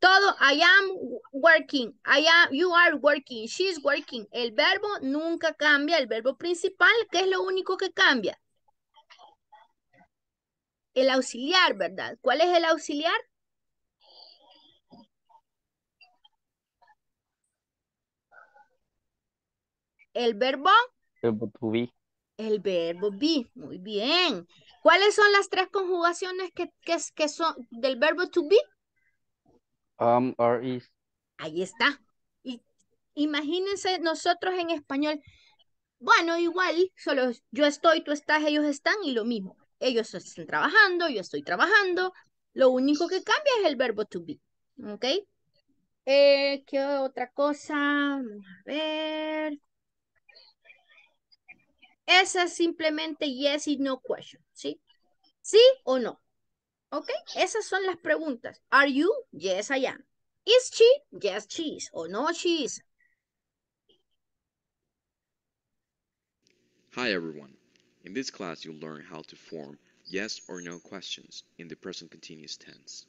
Todo, I am working, I am, you are working, she is working. El verbo nunca cambia, el verbo principal, ¿qué es lo único que cambia? El auxiliar, ¿verdad? ¿Cuál es el auxiliar? El verbo. El verbo to be. El verbo be, muy bien. ¿Cuáles son las tres conjugaciones que son del verbo to be? Am, or is. Ahí está. Y, imagínense nosotros en español. Bueno, igual, solo yo estoy, tú estás, ellos están y lo mismo. Ellos están trabajando, yo estoy trabajando. Lo único que cambia es el verbo to be. ¿Ok? ¿Qué otra cosa? A ver... Esa es simplemente yes y no question, ¿sí? ¿Sí o no? ¿Ok? Esas son las preguntas. Are you? Yes, I am. Is she? Yes, she is. O no, she is. Hi, everyone. In this class, you'll learn how to form yes or no questions in the present continuous tense.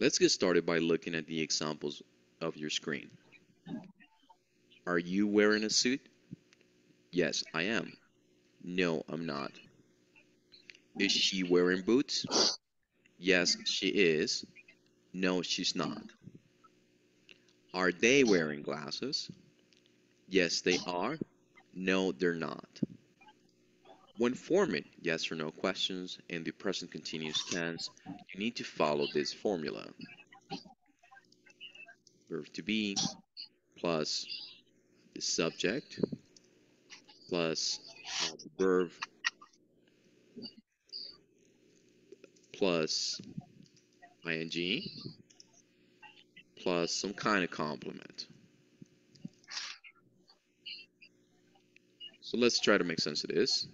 Let's get started by looking at the examples of your screen. Are you wearing a suit? Yes, I am. No, I'm not. Is she wearing boots? Yes, she is. No, she's not. Are they wearing glasses? Yes, they are. No, they're not. When forming yes or no questions in the present continuous tense, you need to follow this formula. Verb to be plus the subject plus the verb, plus ing, plus some kind of complement. So let's try to make sense of this.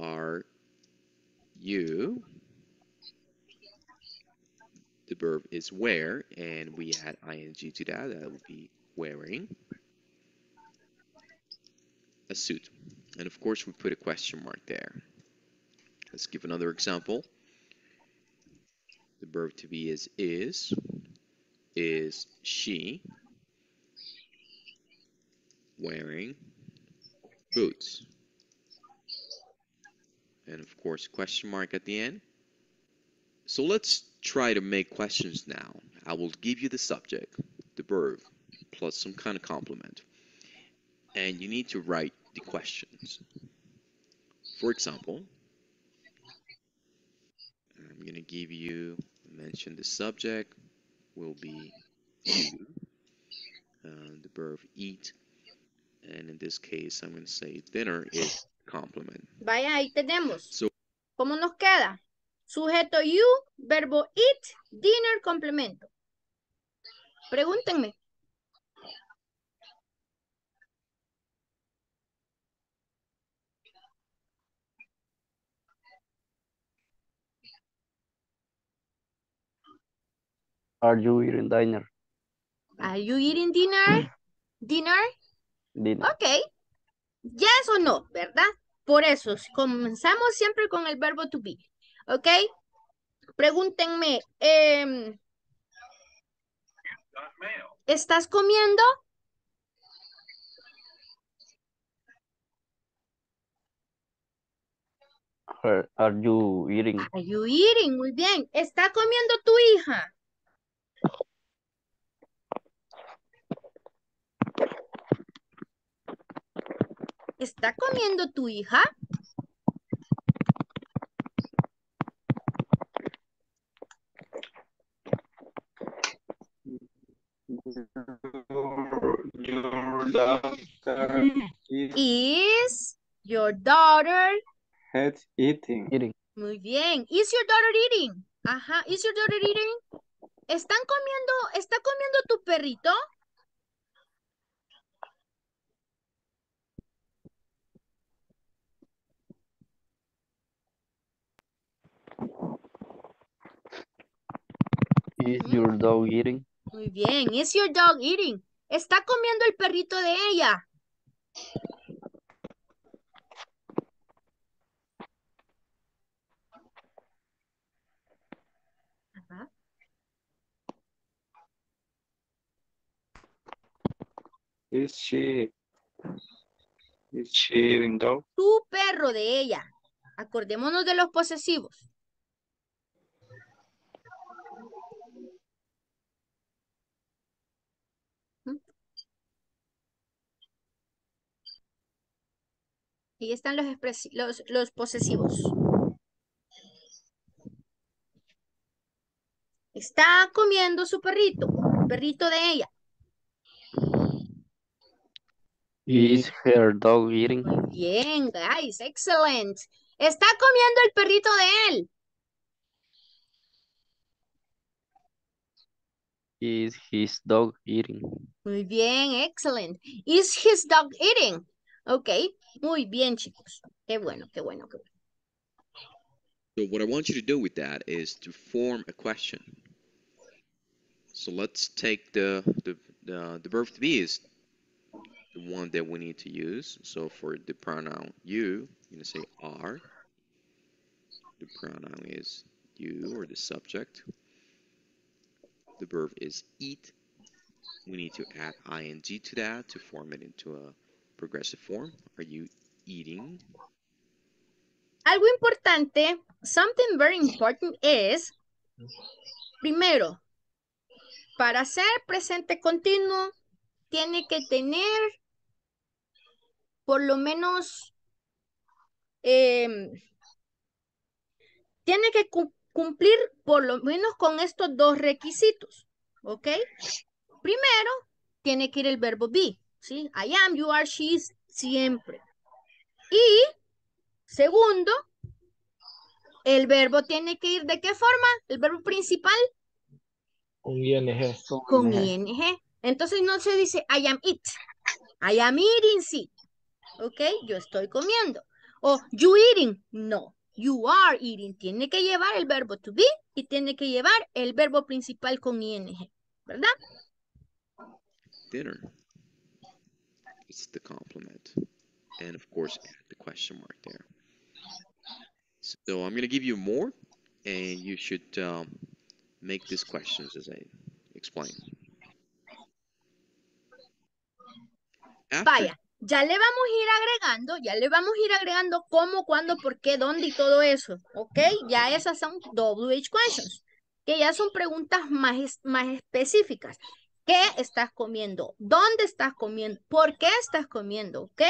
Are you, the verb is wear, and we add ing to that, that would be wearing. A suit, and of course we put a question mark there. Let's give another example. The verb to be is. Is she wearing boots? And of course question mark at the end. So let's try to make questions now. I will give you the subject, the verb, plus some kind of complement. And you need to write the questions. For example, I'm going to give you, mention the subject will be you, the verb eat, and in this case I'm going to say dinner is complement. Vaya, ahí tenemos. So, ¿cómo nos queda? Sujeto you, verbo eat, dinner, complemento. Pregúntenme. Are you eating dinner? Are you eating dinner? Dinner? Dinner. Ok. Yes o no, ¿verdad? Por eso, comenzamos siempre con el verbo to be. ¿Ok? Pregúntenme, ¿estás comiendo? Are you eating? Are you eating? Muy bien. ¿Está comiendo tu hija? ¿Está comiendo tu hija? Your daughter is your daughter eating. Muy bien. Is your daughter eating? Ajá. Is your daughter eating? ¿Están comiendo? ¿Está comiendo tu perrito? Is your dog eating? Muy bien. Is your dog eating? ¿Está comiendo el perrito de ella? Ajá. Is she eating dog? Tu perro de ella. Acordémonos de los posesivos. Ahí están los posesivos. Está comiendo su perrito, el perrito de ella. Is her dog eating? Muy bien, guys, excelente. ¿Está comiendo el perrito de él? Is his dog eating? Muy bien, excelente. Is his dog eating? Ok, muy bien, chicos. Qué bueno, qué bueno, qué bueno. So what I want you to do with that is to form a question. So let's take the verb to be is the one that we need to use. So for the pronoun you, you're going to say are. The pronoun is you or the subject. The verb is eat. We need to add ing to that to form it into a progressive form. Are you eating? Algo importante, something very important es, primero, para ser presente continuo, tiene que tener por lo menos, tiene que cumplir por lo menos con estos dos requisitos, ¿ok? Primero, tiene que ir el verbo be. ¿Sí? I am, you are, she is, siempre. Y, segundo, el verbo tiene que ir ¿de qué forma? ¿El verbo principal? Con ing. Con ing. Entonces no se dice I am it. I am eating, sí. ¿Ok? Yo estoy comiendo. O you eating, no. You are eating. Tiene que llevar el verbo to be y tiene que llevar el verbo principal con ing. ¿Verdad? Dinner. It's the complement, and of course add the question mark there. So I'm going to give you more, and you should make these questions as I explain. Vaya, ya le vamos a ir agregando, cómo, cuándo, por qué, dónde y todo eso, ¿ok? Ya esas son WH questions, que ya son preguntas más específicas. ¿Qué estás comiendo? ¿Dónde estás comiendo? ¿Por qué estás comiendo? ¿Ok?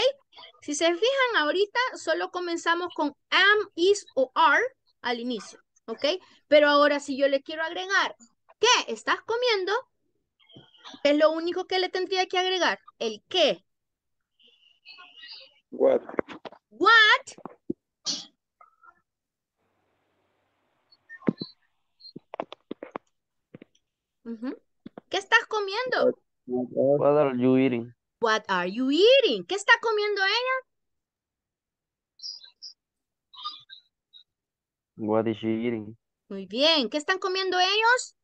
Si se fijan ahorita, solo comenzamos con am, is o are al inicio. ¿Ok? Pero ahora si yo le quiero agregar, ¿qué estás comiendo? Es lo único que le tendría que agregar. ¿El qué? What. What? Uh-huh. ¿Qué estás comiendo? What are you eating? What are you eating? ¿Qué está comiendo ella? What is she eating? Muy bien. ¿Qué están comiendo ellos?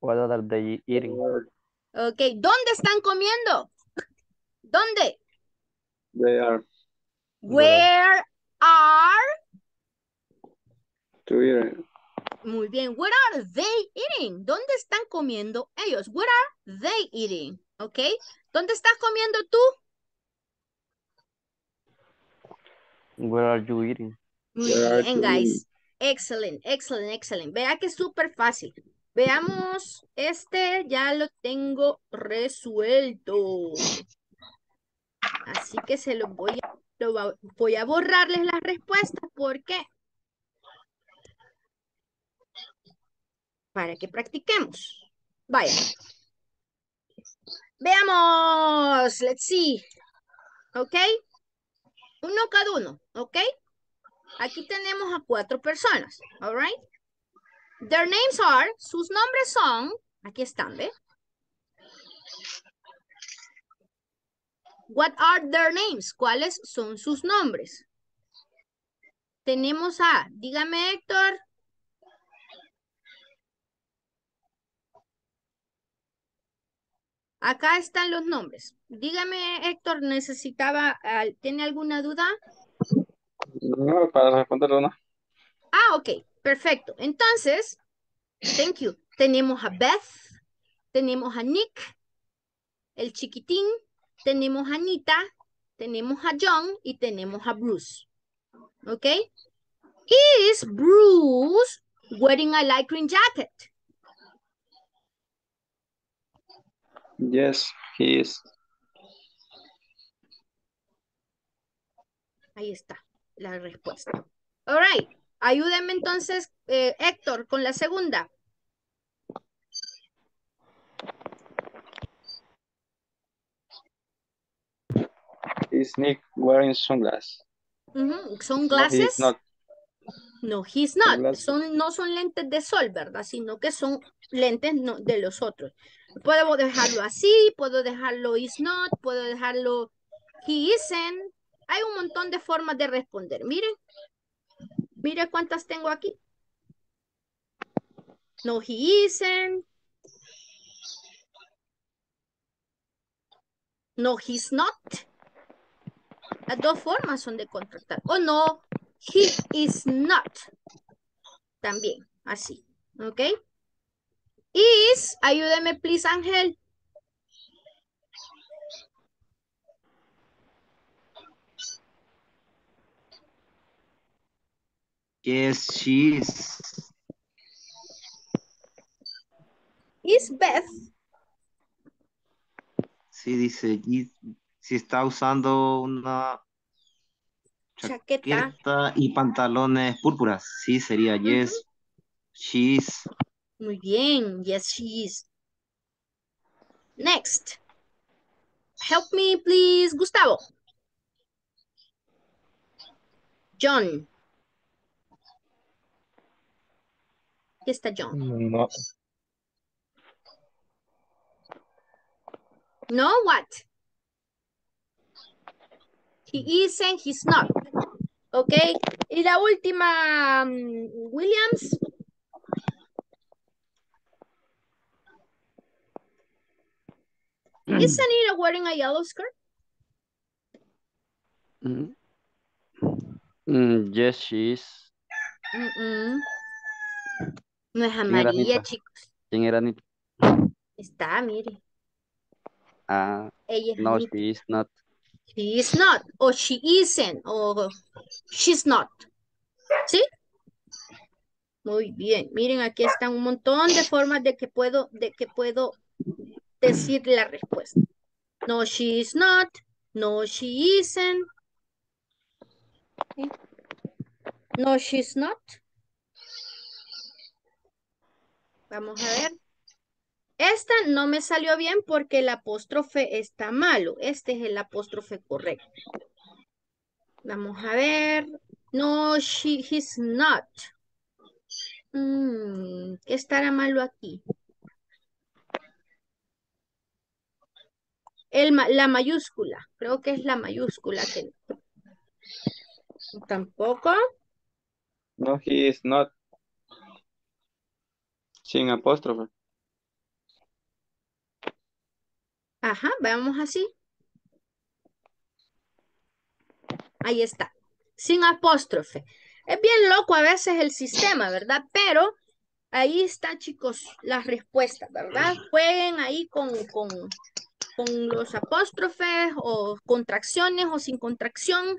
What are they eating? Ok. ¿Dónde están comiendo? ¿Dónde? They are. Where are? To eat. Muy bien. What are they eating? ¿Dónde están comiendo ellos? What are they eating? ¿Ok? ¿Dónde estás comiendo tú? Where are you eating? Muy bien, guys. Excellent, excellent, excellent. Vea que es súper fácil. Veamos, este ya lo tengo resuelto. Así que se lo voy a borrarles las respuestas. ¿Por qué? Para que practiquemos. Vaya. Veamos. Let's see. ¿Ok? Uno cada uno. ¿Ok? Aquí tenemos a 4 personas. All right. Their names are, sus nombres son, aquí están, ¿ve? What are their names? ¿Cuáles son sus nombres? Tenemos a, dígame Héctor. Acá están los nombres. Dígame Héctor, necesitaba, ¿tiene alguna duda? No, para responderlo, no. Ah, ok. Perfecto. Entonces, thank you. Tenemos a Beth, tenemos a Nick, el chiquitín, tenemos a Anita, tenemos a John y tenemos a Bruce. ¿Ok? Is Bruce wearing a light green jacket? Yes, he is. Ahí está la respuesta. All right. Ayúdeme entonces, Héctor, con la segunda. Is Nick wearing sunglasses? Sunglasses. No, he's not. No, he's not. Son, no son lentes de sol, ¿verdad? Sino que son lentes no, de los otros. Puedo dejarlo así, puedo dejarlo is not, puedo dejarlo he isn't. Hay un montón de formas de responder. Miren. Mire cuántas tengo aquí. No, he isn't. No, he's not. Las dos formas son de contractar. O no, he is not. También, así. ¿Ok? Is, ayúdeme, please, Ángel. Yes, she is. Is Beth. Sí, dice, si está usando una chaqueta y pantalones púrpuras. Sí, sería yes, she is. Muy bien, yes, she is. Next. Help me, please, Gustavo. John. Aquí está John. No. No, what? He isn't, he's not. Ok. Y la última, Williams. Isn't he wearing a yellow skirt? Yes, she is. No es amarilla, chicos. ¿Quién era Anita? Está, mire. Ah, ella es no, Anita. She is not. She is not, o she isn't, o she's not. ¿Sí? Muy bien. Miren, aquí están un montón de formas de que puedo decir la respuesta. No, she is not. No, she isn't. ¿Sí? No, she's not. Vamos a ver. Esta no me salió bien porque el apóstrofe está malo. Este es el apóstrofe correcto. Vamos a ver. No, he's not. ¿Qué estará malo aquí? La mayúscula. Creo que es la mayúscula. Tampoco. No, he is not. Sin apóstrofe. Ajá, veamos así. Ahí está. Sin apóstrofe. Es bien loco a veces el sistema, ¿verdad? Pero ahí está, chicos, las respuestas, ¿verdad? Jueguen ahí con los apóstrofes o contracciones o sin contracción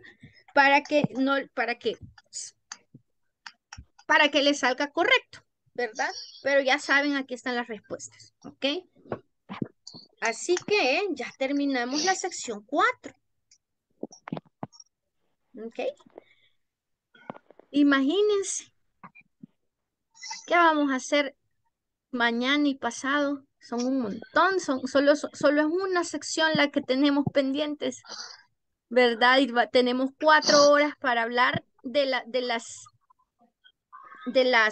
para que no, para que les salga correcto, ¿verdad? Pero ya saben, aquí están las respuestas, ¿ok? Así que ya terminamos la sección 4. ¿Ok? Imagínense qué vamos a hacer mañana y pasado. Son un montón, solo es una sección la que tenemos pendientes, ¿verdad? Y tenemos 4 horas para hablar de las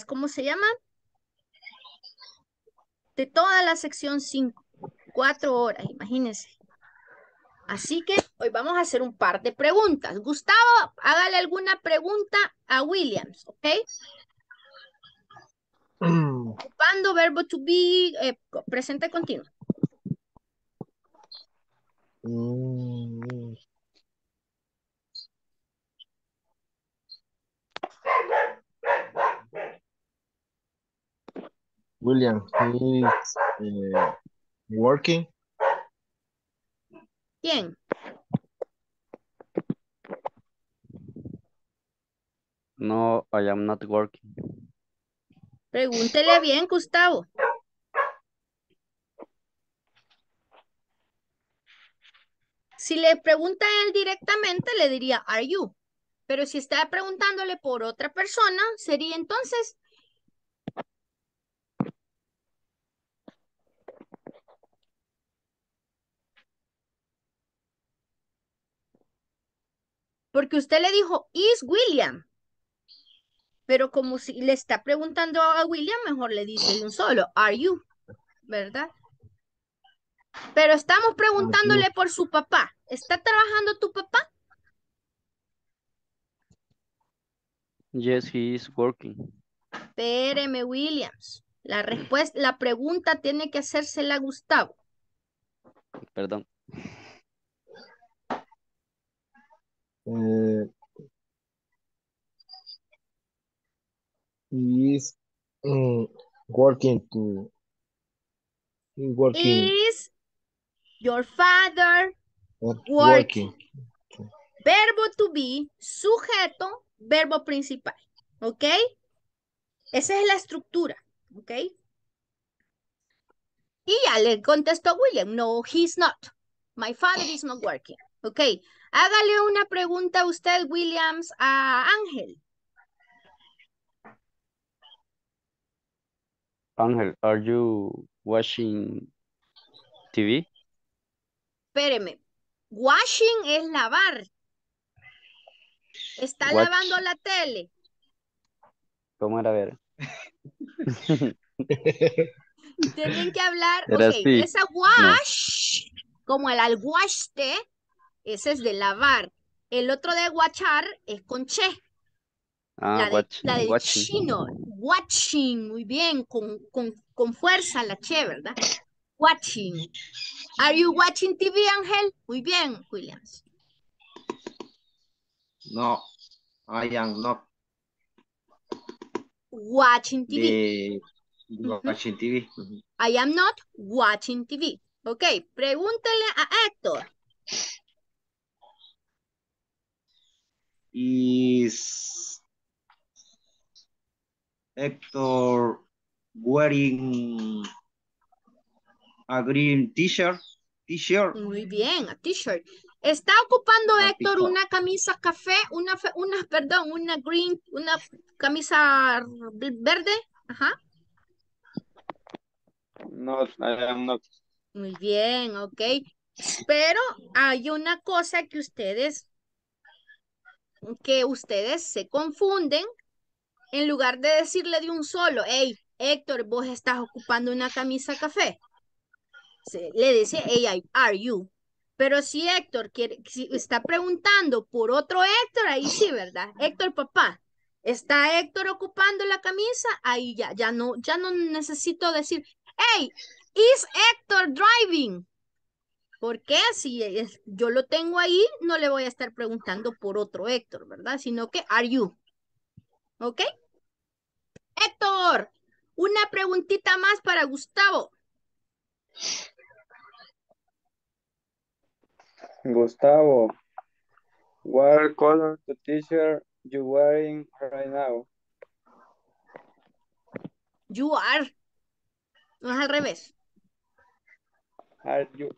¿cómo se llama? De toda la sección 5. 4 horas, imagínense. Así que hoy vamos a hacer un par de preguntas. Gustavo, hágale alguna pregunta a Williams, ¿ok? Ocupando verbo to be, presente continuo. William, working. ¿Quién? No, I am not working. Pregúntele bien, Gustavo. Si le pregunta a él directamente, le diría, are you? Pero si está preguntándole por otra persona, sería entonces... Porque usted le dijo, is William. Pero como si le está preguntando a William, mejor le dice de un solo, are you, ¿verdad? Pero estamos preguntándole por su papá. ¿Está trabajando tu papá? Yes, he is working. Espéreme, Williams. La respuesta, la pregunta tiene que hacérsela a Gustavo. Perdón. Is your father working? Verbo to be, sujeto, verbo principal. ¿Ok? Esa es la estructura. ¿Ok? Y ya le contestó William. No, he's not. My father is not working. ¿Ok? Hágale una pregunta a usted, Williams, a Ángel. Ángel, are you watching TV? Espéreme. Washing es lavar. ¿Está lavando la tele? ¿Cómo era? A ver. Tienen que hablar. Era ok, así. Esa wash, no. Como el alguaste. Ese es de lavar. El otro de guachar es con che. La del chino. Watching. Muy bien. Con fuerza la che, ¿verdad? Watching. Are you watching TV, Ángel? Muy bien, Williams. No, I am not. Watching TV. Watching TV. I am not watching TV. Ok, pregúntele a Héctor. Is Héctor wearing a green t-shirt? Muy bien, a t-shirt. ¿Está ocupando Héctor una camisa café, una camisa verde? Ajá. No, no. Muy bien, ok. Pero hay una cosa que ustedes se confunden. En lugar de decirle de un solo, hey, Héctor, vos estás ocupando una camisa café, le dice, hey, are you. Pero si Héctor está preguntando por otro Héctor, ahí sí, ¿verdad? Héctor, papá, ¿está Héctor ocupando la camisa? Ahí ya no necesito decir, hey, is Héctor driving? ¿Por qué? Si yo lo tengo ahí, no le voy a estar preguntando por otro Héctor, ¿verdad? Sino que are you. ¿Ok? Héctor, una preguntita más para Gustavo. Gustavo, what color the t-shirt you wearing right now? You are. No es al revés. Are you.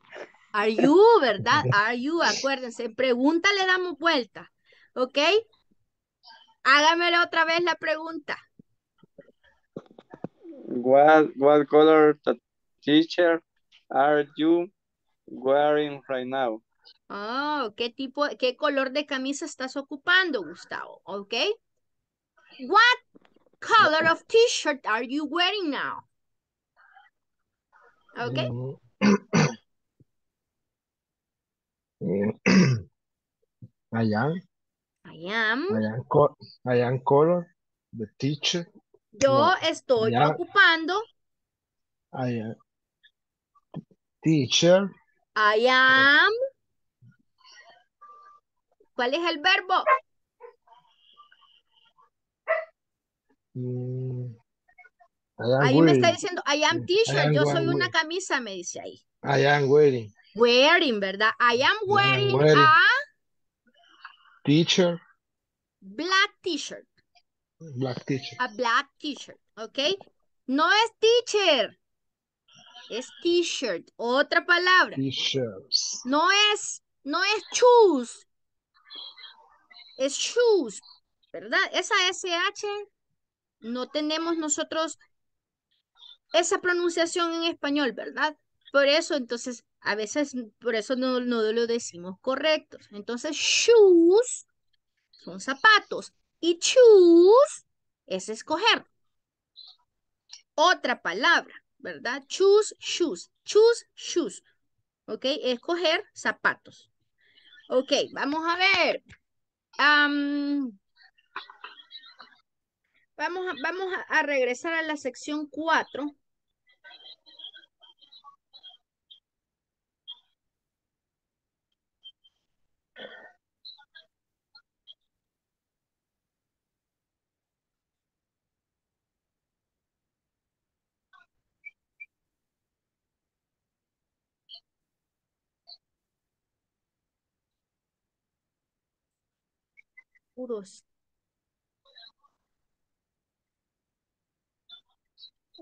Are you, ¿verdad? Are you, acuérdense. Pregunta le damos vuelta. ¿Ok? Hágamela otra vez la pregunta. What color t-shirt are you wearing right now? Oh, ¿qué color de camisa estás ocupando, Gustavo? ¿Ok? What color of t-shirt are you wearing now? ¿Ok? I am color the teacher. Yo estoy ocupando. I am teacher. I am. ¿Cuál es el verbo? Ahí me está diciendo I am t-shirt. Yo soy una camisa, me dice ahí. I am wearing. Wearing, ¿verdad? I am wearing, a t-shirt. Black t-shirt. Black t-shirt. A black t-shirt, ¿ok? No es teacher. Es t-shirt. Otra palabra. T-shirts. No es shoes. Es shoes, ¿verdad? Esa SH no tenemos nosotros esa pronunciación en español, ¿verdad? Por eso, entonces, a veces, por eso no lo decimos correctos. Entonces, shoes son zapatos. Y choose es escoger. Otra palabra, ¿verdad? Choose, shoes. Choose, shoes. ¿Ok? Escoger zapatos. Ok, vamos a ver. Vamos a regresar a la sección 4.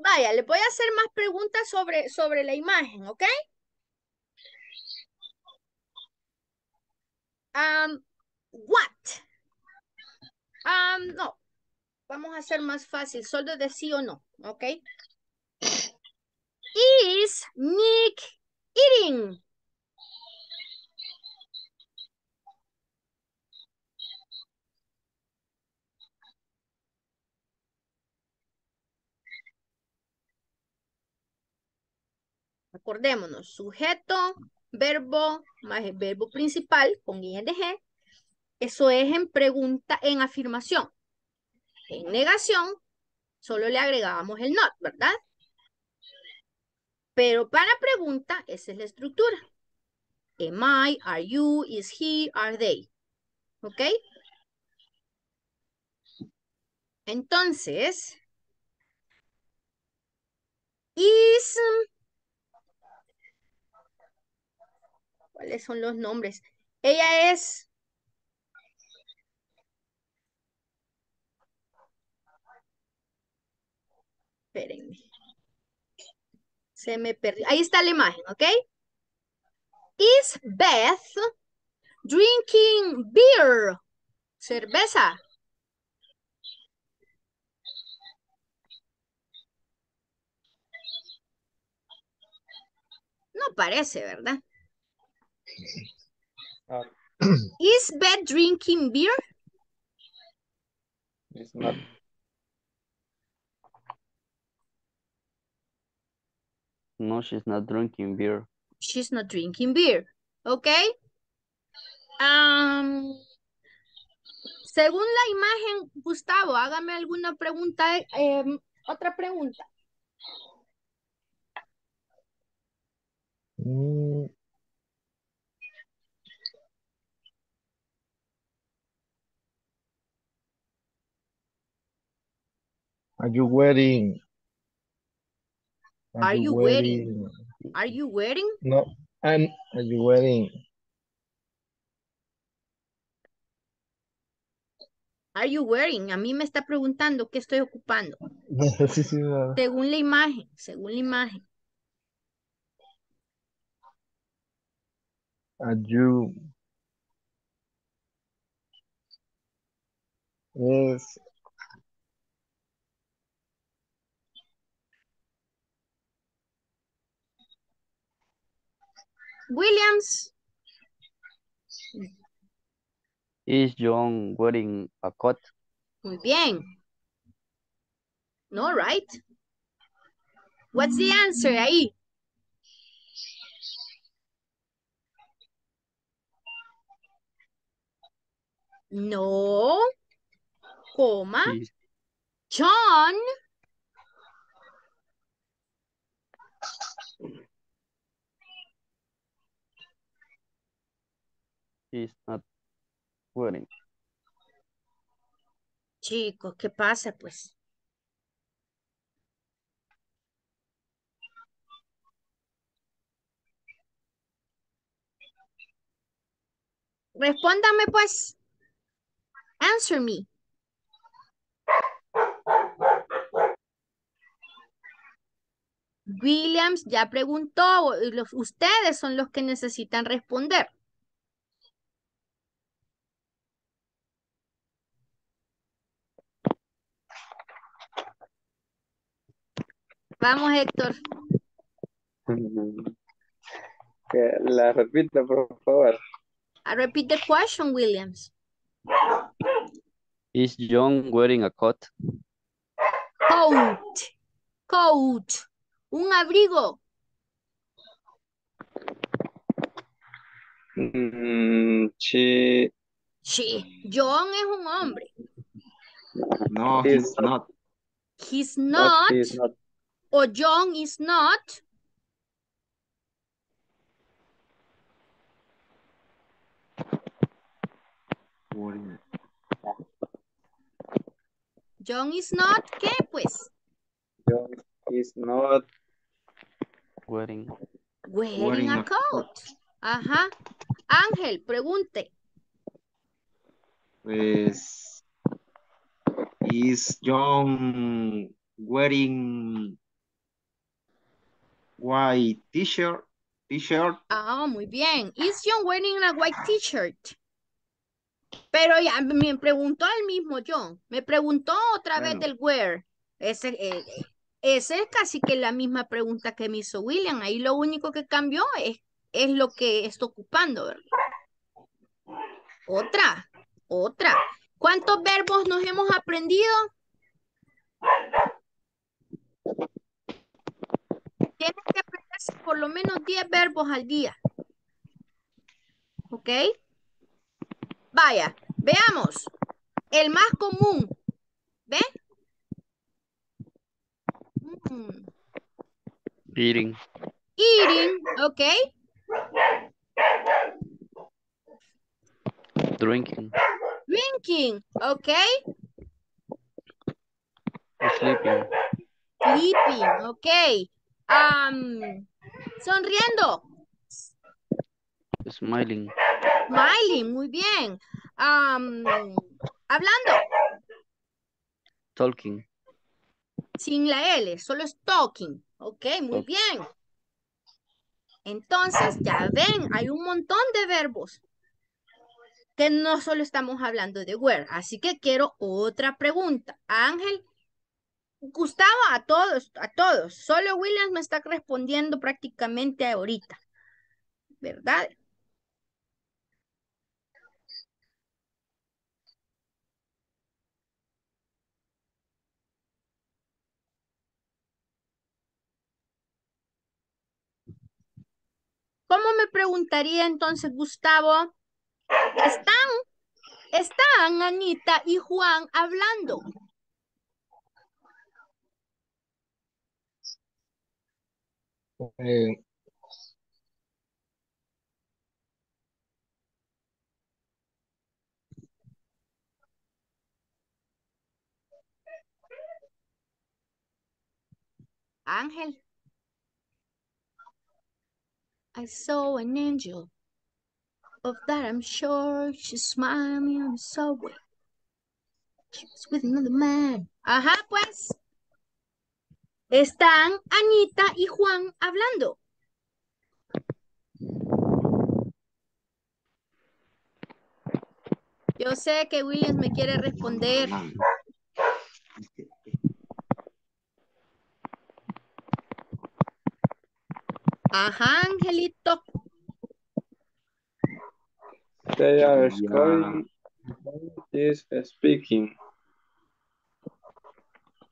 Vaya, le voy a hacer más preguntas sobre la imagen, ¿ok? What? No, vamos a hacer más fácil, solo de sí o no, ¿ok? Is Nick eating? Acordémonos, sujeto, verbo, más el verbo principal con ing. Eso es en pregunta, en afirmación. En negación, solo le agregábamos el not, ¿verdad? Pero para pregunta, esa es la estructura. Am I, are you, is he, are they. ¿Ok? Entonces, is... ¿Cuáles son los nombres? Ella es... Espérenme. Se me perdió. Ahí está la imagen, ¿ok? Is Beth drinking beer? Cerveza. No parece, ¿verdad? Is Beth drinking beer? It's not. No, she's not drinking beer. She's not drinking beer. Okay. Según la imagen, Gustavo, hágame alguna pregunta, otra pregunta. Are you wearing? Are you wearing? Are you wearing? No, I'm. Are you wearing? Are you wearing? A mí me está preguntando qué estoy ocupando. Sí, sí, no. Según la imagen, según la imagen. Are you? Yes. Williams. Is John wearing a coat? Muy bien. No, right? What's the answer ahí? No. Coma. Sí. John. Is not wearing. Chicos, ¿qué pasa, pues? Respóndame, pues. Answer me. Williams ya preguntó, ustedes son los que necesitan responder. Vamos, Héctor. La repita, por favor. I repeat the question, Williams. Is John wearing a coat? Coat. Coat. Un abrigo. She. She. John es un hombre. No, he's not. He's not. He's not. O John is not. John is not, ¿qué pues? John is not wearing a coat. Ajá. Ángel, pregunte. Pues, is John wearing white t-shirt? Ah, muy bien. Is John wearing a white t-shirt? Pero ya me preguntó el mismo John. Me preguntó otra vez del where. Ese es casi que la misma pregunta que me hizo William. Ahí lo único que cambió es lo que está ocupando, ¿verdad? Otra. ¿Cuántos verbos nos hemos aprendido? Tienes que aprenderse por lo menos 10 verbos al día. ¿Ok? Vaya, veamos. El más común. ¿Ve? Eating. Eating, ok. Drinking. Drinking, ok. Sleeping. Sleeping, ok. Sonriendo. Smiling. Smiling, muy bien. Hablando. Talking. Sin la L, solo es talking. Ok, muy bien. Entonces, ya ven, hay un montón de verbos que no solo estamos hablando de where. Así que quiero otra pregunta. Ángel, Gustavo, a todos. Solo Williams me está respondiendo prácticamente ahorita, ¿verdad? ¿Cómo me preguntaría entonces, Gustavo? ¿Están Anita y Juan hablando? Ángel. I saw an angel. Of that I'm sure. She smiled me on the subway. She was with another man. Ajá, pues. Están Anita y Juan hablando. Yo sé que William me quiere responder. Ajá, Angelito. They are calling is speaking.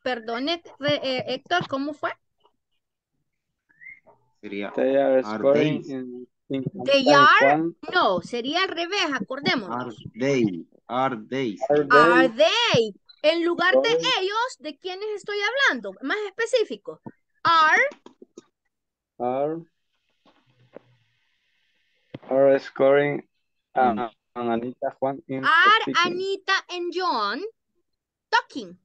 Perdone, Héctor, ¿cómo fue? Sería. They are scoring they are. No, sería al revés, acordémonos. Are they. En lugar de ellos, ¿de quiénes estoy hablando? Más específico. Are scoring Anita, Juan. Are Anita and John talking?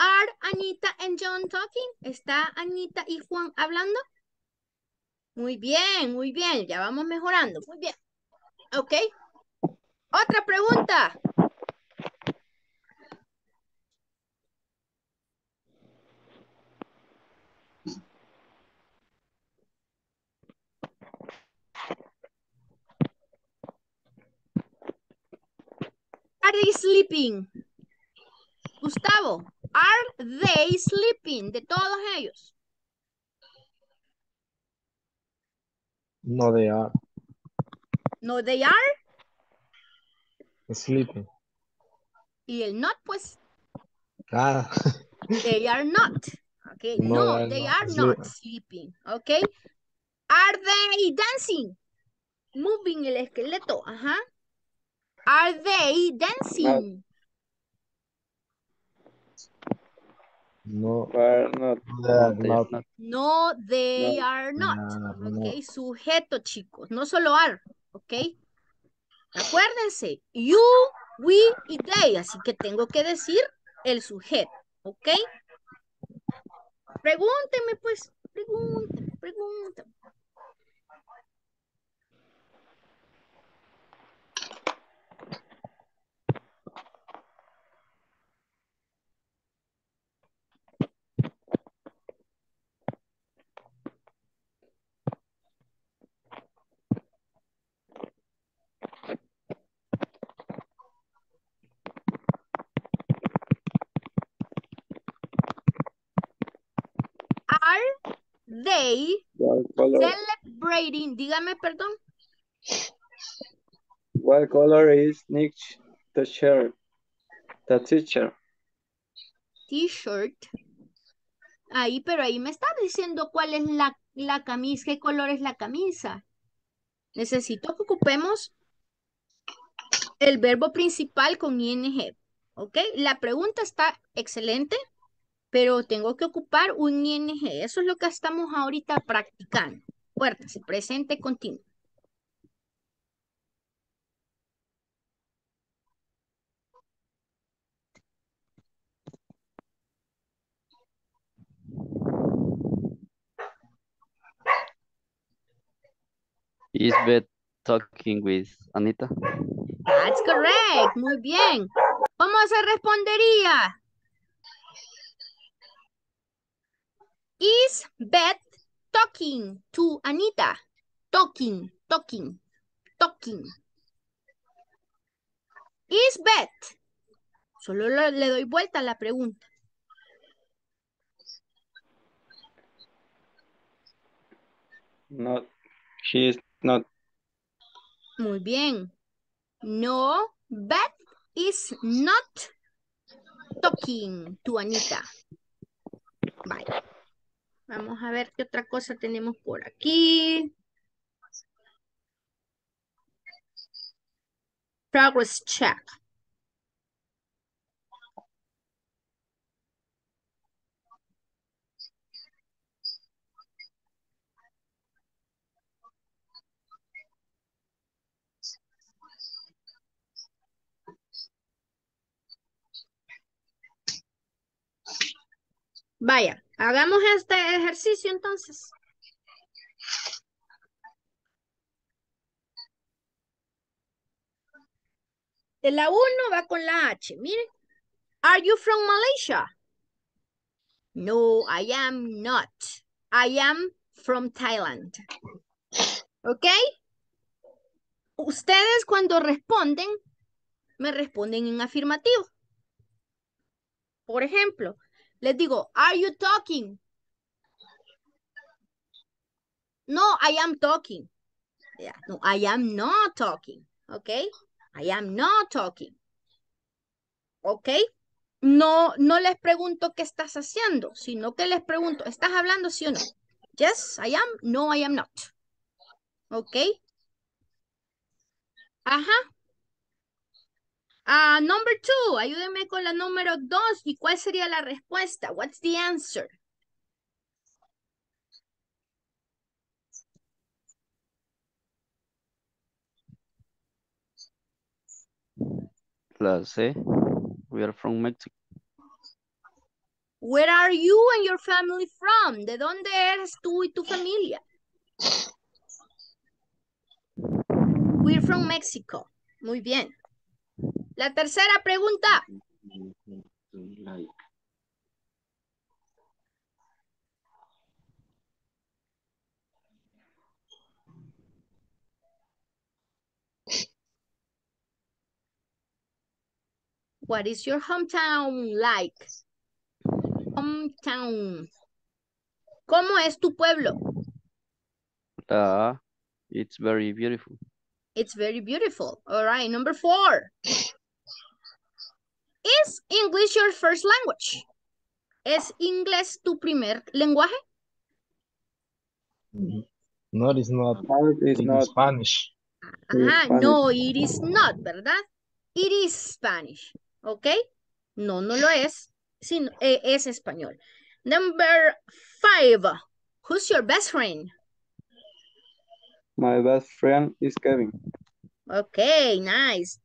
Are Anita and John talking? ¿Está Anita y Juan hablando? Muy bien, ya vamos mejorando. Muy bien. Ok. Otra pregunta. Are they sleeping? Gustavo, are they sleeping? De todos ellos. No, they are. No, they are. Sleeping. Y el not, pues. Ah. They are not. Okay. No, no they are not sleeping. Okay. Are they dancing? Moving el esqueleto. Ajá. Are they dancing? No, they are not. No, they are not. Okay, sujeto, chicos. No solo are. Ok. Acuérdense. You, we y they. Así que tengo que decir el sujeto. Ok. Pregúnteme, pues. Pregúnteme. They celebrating. Dígame, perdón. What color is Nick's t-shirt? The teacher. T-shirt. Ahí, pero ahí me está diciendo cuál es la camisa, qué color es la camisa. Necesito que ocupemos el verbo principal con ing. ¿Ok? La pregunta está excelente. Pero tengo que ocupar un ING. Eso es lo que estamos ahorita practicando. Acuérdense, presente continuo. Is Beth talking with Anita? That's correct. Muy bien. ¿Cómo se respondería? Is Beth talking to Anita? Talking. Is Beth. Solo le doy vuelta a la pregunta. No, she is not. Muy bien. No, Beth is not talking to Anita. Bye. Vamos a ver qué otra cosa tenemos por aquí. Progress check. Vaya. Hagamos este ejercicio entonces. De la 1 va con la H. Miren. Are you from Malaysia? No, I am not. I am from Thailand. ¿Ok? Ustedes cuando responden, me responden en afirmativo. Por ejemplo, les digo, are you talking? No, I am talking. Yeah, no, I am not talking. ¿Ok? I am not talking. ¿Ok? No les pregunto qué estás haciendo, sino que les pregunto, ¿estás hablando sí o no? Yes, I am. No, I am not. ¿Ok? Ajá. Number 2. Ayúdenme con la número 2. ¿Y cuál sería la respuesta? What's the answer? La C. We are from Mexico. Where are you and your family from? ¿De dónde eres tú y tu familia? We're from Mexico. Muy bien. La tercera pregunta. What is your hometown like? Hometown. ¿Cómo es tu pueblo? It's very beautiful. It's very beautiful. All right, number 4. Is English your first language? ¿Es inglés tu primer lenguaje? No, it's not. It's not Spanish. Ajá, no, it is not, ¿verdad? It is Spanish, ¿ok? No, no lo es, sino, es español. Number 5, who's your best friend? My best friend is Kevin. Okay, nice.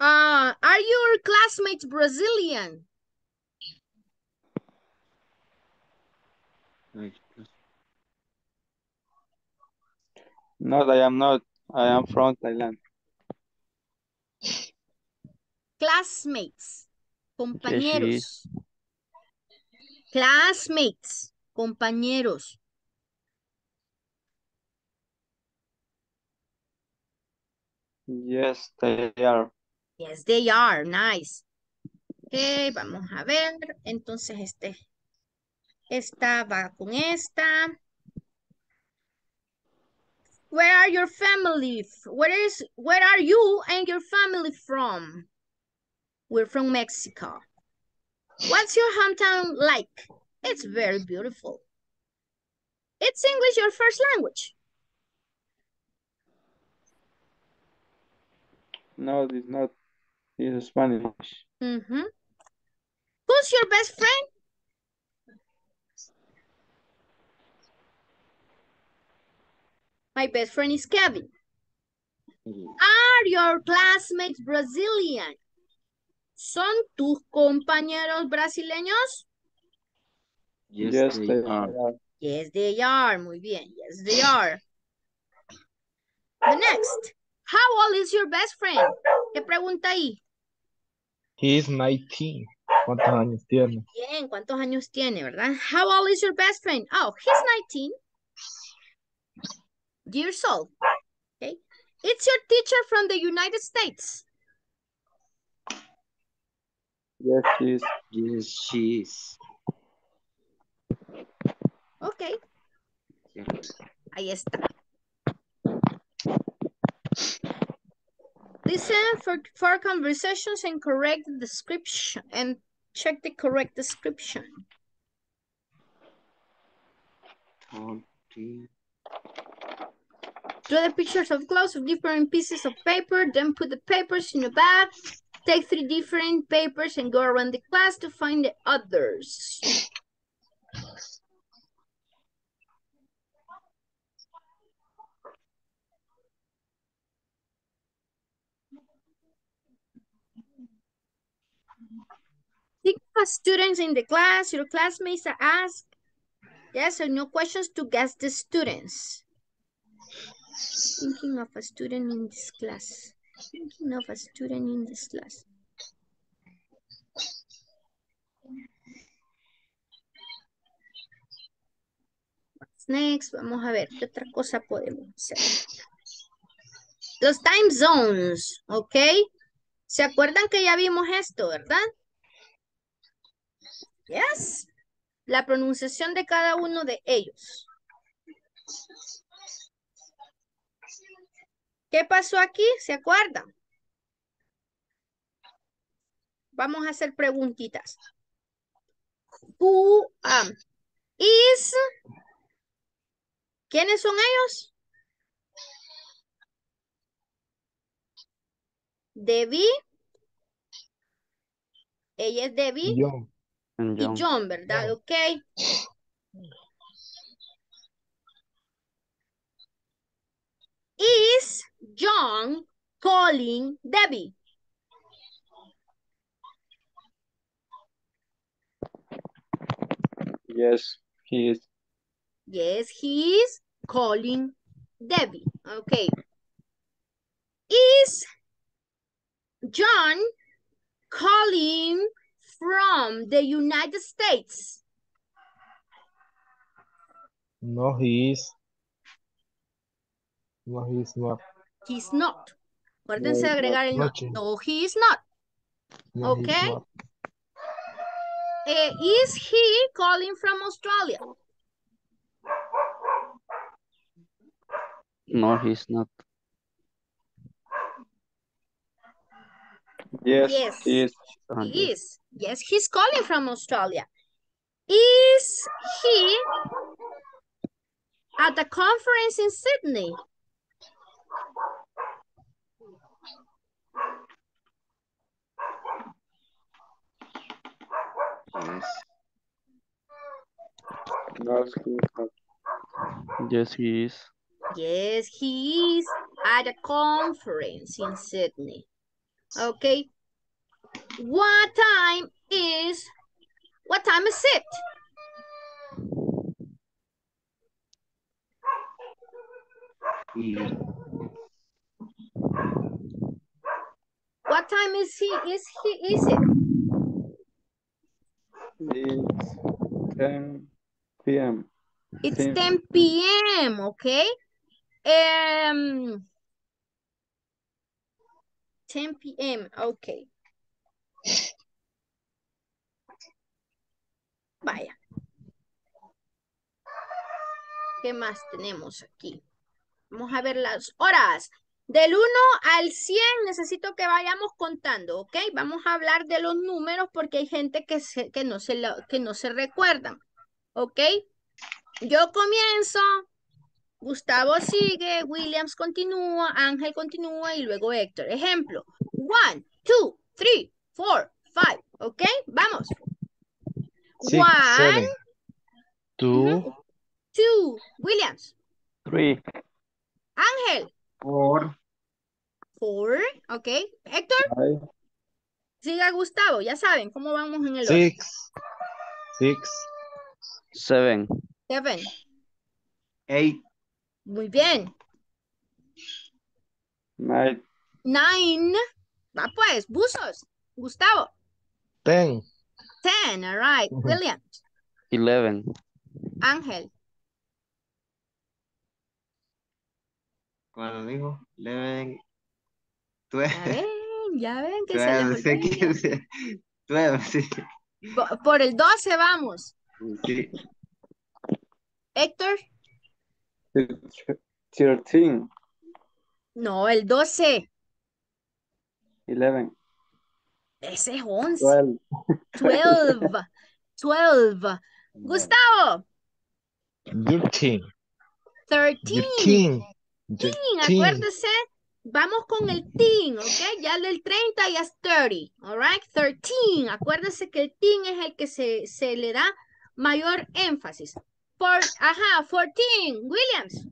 Are your classmates Brazilian? No, I am not. I am from Thailand. Classmates, compañeros. Classmates, compañeros. Yes, they are. Yes, they are. Nice. Ok, vamos a ver. Entonces, esta va con esta. Where are your family? Where are you and your family from? We're from Mexico. What's your hometown like? It's very beautiful. Is English your first language? No, it's not. It's Spanish. Mm-hmm. Who's your best friend? My best friend is Kevin. Are your classmates Brazilian? ¿Son tus compañeros brasileños? Yes, they are. Yes, they are. Muy bien. Yes, they are. The next. How old is your best friend? ¿Qué pregunta ahí? He is 19. ¿Cuántos años tiene? Bien, ¿cuántos años tiene, verdad? How old is your best friend? Oh, he's 19 years old. Okay. It's your teacher from the United States. Yes, she is. Yes, she is. Okay. Ahí está. Listen for conversations and correct the description and check the correct description. Draw the pictures of clothes of different pieces of paper, then put the papers in a bag. Take 3 different papers and go around the class to find the others. Think Students in the class, your classmates are asked yes or no questions to guess the students. Thinking of a student in this class. Thinking of a student in this class. Next, vamos a ver qué otra cosa podemos hacer. Los time zones, ¿ok? ¿Se acuerdan que ya vimos esto, verdad? Yes. La pronunciación de cada uno de ellos. ¿Qué pasó aquí? ¿Se acuerdan? Vamos a hacer preguntitas. Who is... ¿Quiénes son ellos? Debbie. Ella es Debbie. John. Y John, ¿verdad? John. Ok. Is John calling Debbie? Yes, he is. Yes, he is calling Debbie. Okay. Is John calling from the United States? No, he is. No, he is not. He's not. Acuérdense de agregar el not. No, he is not. No, okay. He is, not. Is he calling from Australia? No, he's not. Yes, yes. He is. He is. Yes, he's calling from Australia. Is he at the conference in Sydney? Yes. No, he's not. Yes, he is. Yes, he is at a conference in Sydney. Okay. What time is it? Yeah. What time is it? It's 10 p.m. It's 10 p.m., okay? 10 p.m. Okay. Vaya. ¿Qué más tenemos aquí? Vamos a ver las horas. Del 1 al 100 necesito que vayamos contando, ¿ok? Vamos a hablar de los números porque hay gente que no se recuerdan, ¿ok? Yo comienzo. Gustavo sigue, Williams continúa, Ángel continúa y luego Héctor. Ejemplo, 1, 2, 3, 4, 5. ¿Ok? Vamos. 1, 2, Williams. 3. Ángel. 4. Ok. Héctor. 5. Siga Gustavo, ya saben cómo vamos en el 6, 7, 8. Muy bien. 9. Va pues, buzos. Gustavo. 10. All right. William. 11. Ángel. Cuando digo 11, 12. Ya ven que 12, se le 15, 12, sí. Por el 12 vamos. Sí. Héctor. 13. No, el 12. 11. Ese es 11. 12. Gustavo. 13. Acuérdese, vamos con el teen, ¿ok? Ya del 30 ya es 30, all right? 13. Acuérdese que el teen es el que se le da mayor énfasis. 14, Williams.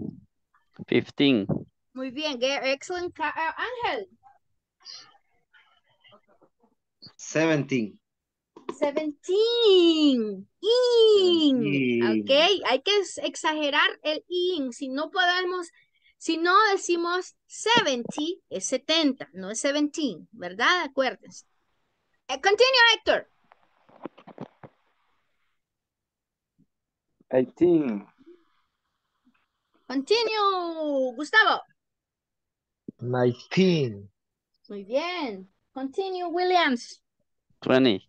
15. Muy bien, excelente, Ángel. 17. 17. In. Ok, hay que exagerar el in. Si no podemos, si no decimos 70, es 70, no es 17, ¿verdad? Acuérdense. Continue, Héctor. 18. Continue, Gustavo. 19. Muy bien. Continue, Williams. 20,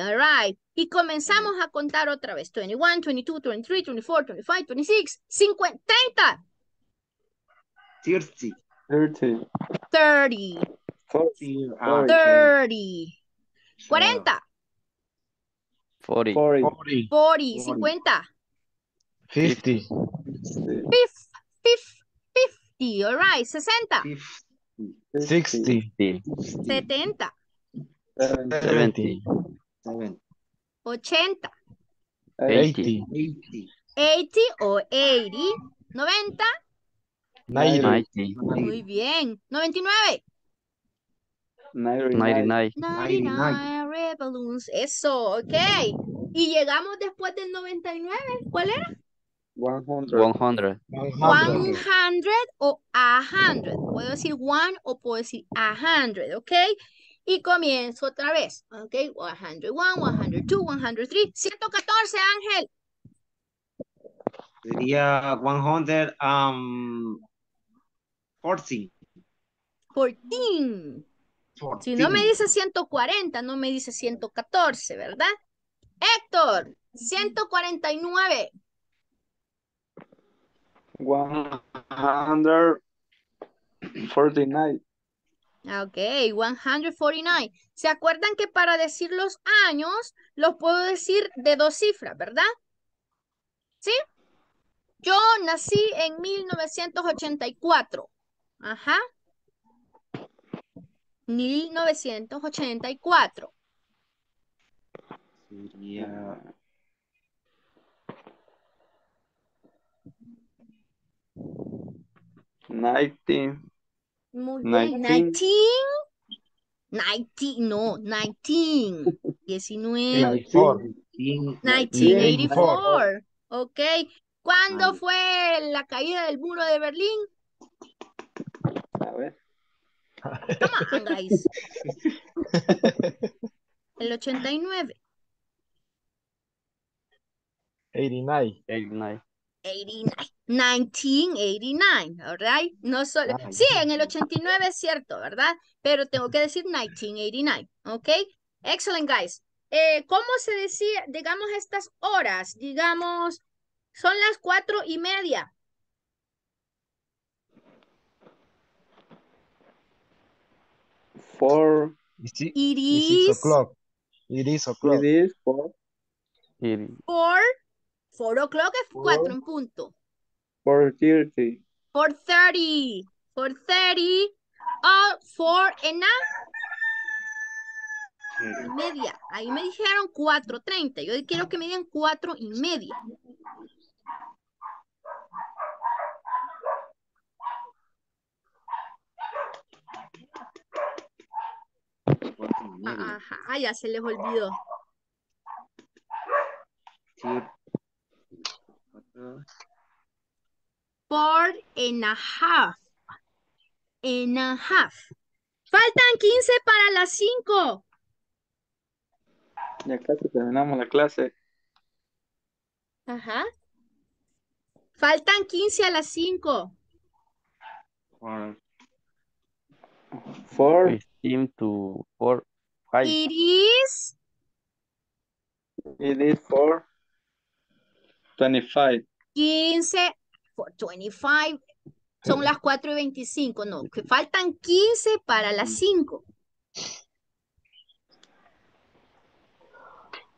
all right. Y comenzamos a contar otra vez. 21, 22, 23, 24, 25, 26, 50, 30. 30. 40. 40. 50. 50. All right. 60. 60. 70. 70. 80. 80 o 80. 90. 90. Muy bien. 99. 99 balloons. Eso, ok. Y llegamos después del 99. ¿Cuál era? 100 o 100. Puedo decir 1 o puedo decir 100, ok. Y comienzo otra vez. Ok, 101, 102, 103, 114, Ángel. Sería 114. Si no me dice 140, no me dice 114, ¿verdad? Héctor, 149. 149. Ok, 149. ¿Se acuerdan que para decir los años los puedo decir de dos cifras, verdad? ¿Sí? Yo nací en 1984. Ajá. 1984. Sería... 19. Muy bien. 1984. Ok. ¿Cuándo fue la caída del muro de Berlín? A ver. Come on, guys. El 89. 1989, all right. No solo... Sí, en el 89 es cierto, ¿verdad? Pero tengo que decir 1989, ¿ok? Excellent, guys. ¿Cómo se decía, digamos, estas horas? Digamos, son las 4:30. Four o'clock es 4 en punto. 4:30. 4:30. 4:30. O 4:30. Ahí me dijeron 4:30. Yo quiero que me digan 4:30. Ajá, ya se les olvidó. Sí. 4:30. Faltan 15 para las 5. Ya casi terminamos la clase. Ajá. Faltan 15 a las 5. 4:15 to 4:05. It is 4:25. 15 por 25 son las 4:25, no, que faltan 15 para las 5.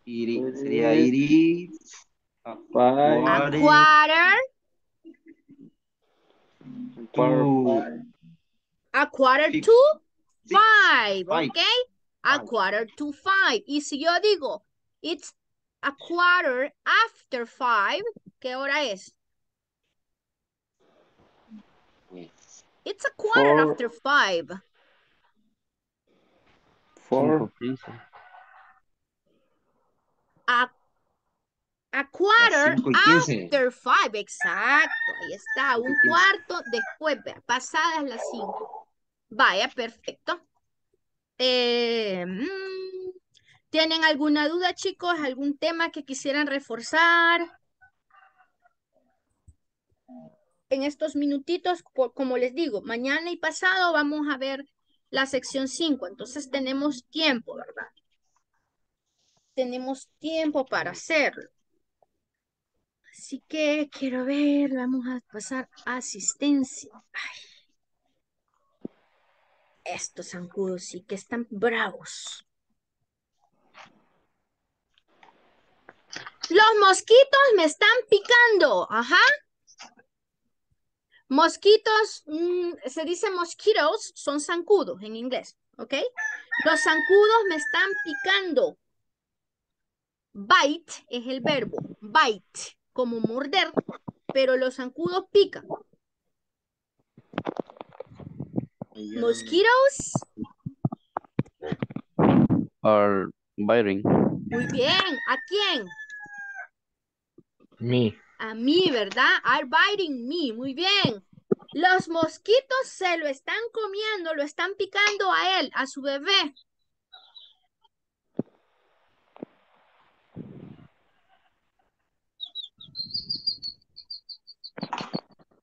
Sería iris a quarter to five, ¿ok? A quarter to five. Y si yo digo, it's a quarter after 5, ¿qué hora es? It's a quarter after 5. 4. A quarter after five. Exacto, ahí está. Un cuarto después, pasadas las 5. Vaya, perfecto. ¿Tienen alguna duda, chicos? ¿Algún tema que quisieran reforzar? En estos minutitos, como les digo, mañana y pasado vamos a ver la sección 5. Entonces tenemos tiempo, ¿verdad? Tenemos tiempo para hacerlo. Así que quiero ver, vamos a pasar a asistencia. Ay, estos zancudos sí que están bravos. Los mosquitos me están picando. Ajá. Mosquitos, se dice mosquitos, son zancudos en inglés, ¿ok? Los zancudos me están picando. Bite es el verbo, bite, como morder, pero los zancudos pican. Mosquitos. Are biting. Muy bien, ¿a quién? Me. A mí, ¿verdad? Are biting me. Muy bien. Los mosquitos se lo están comiendo, lo están picando a él, a su bebé.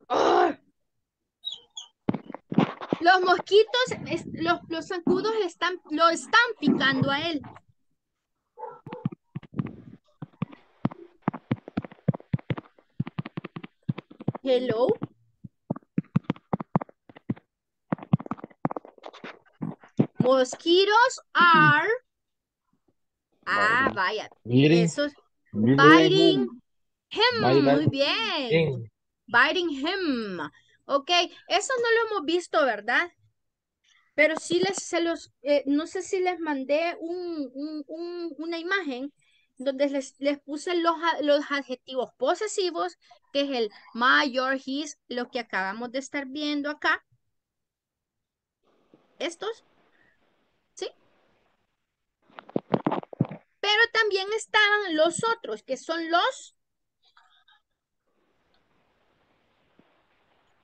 ¡Oh! Los mosquitos, los zancudos lo están picando a él. Hello. Mosquitos are. Ah, vaya. Esos. Biting him. Muy bien. Biting him. Ok. Eso no lo hemos visto, ¿verdad? Pero sí no sé si les mandé una imagen donde les puse los adjetivos posesivos, que es el my, your, his, lo que acabamos de estar viendo acá. Estos, ¿sí? Pero también estaban los otros, que son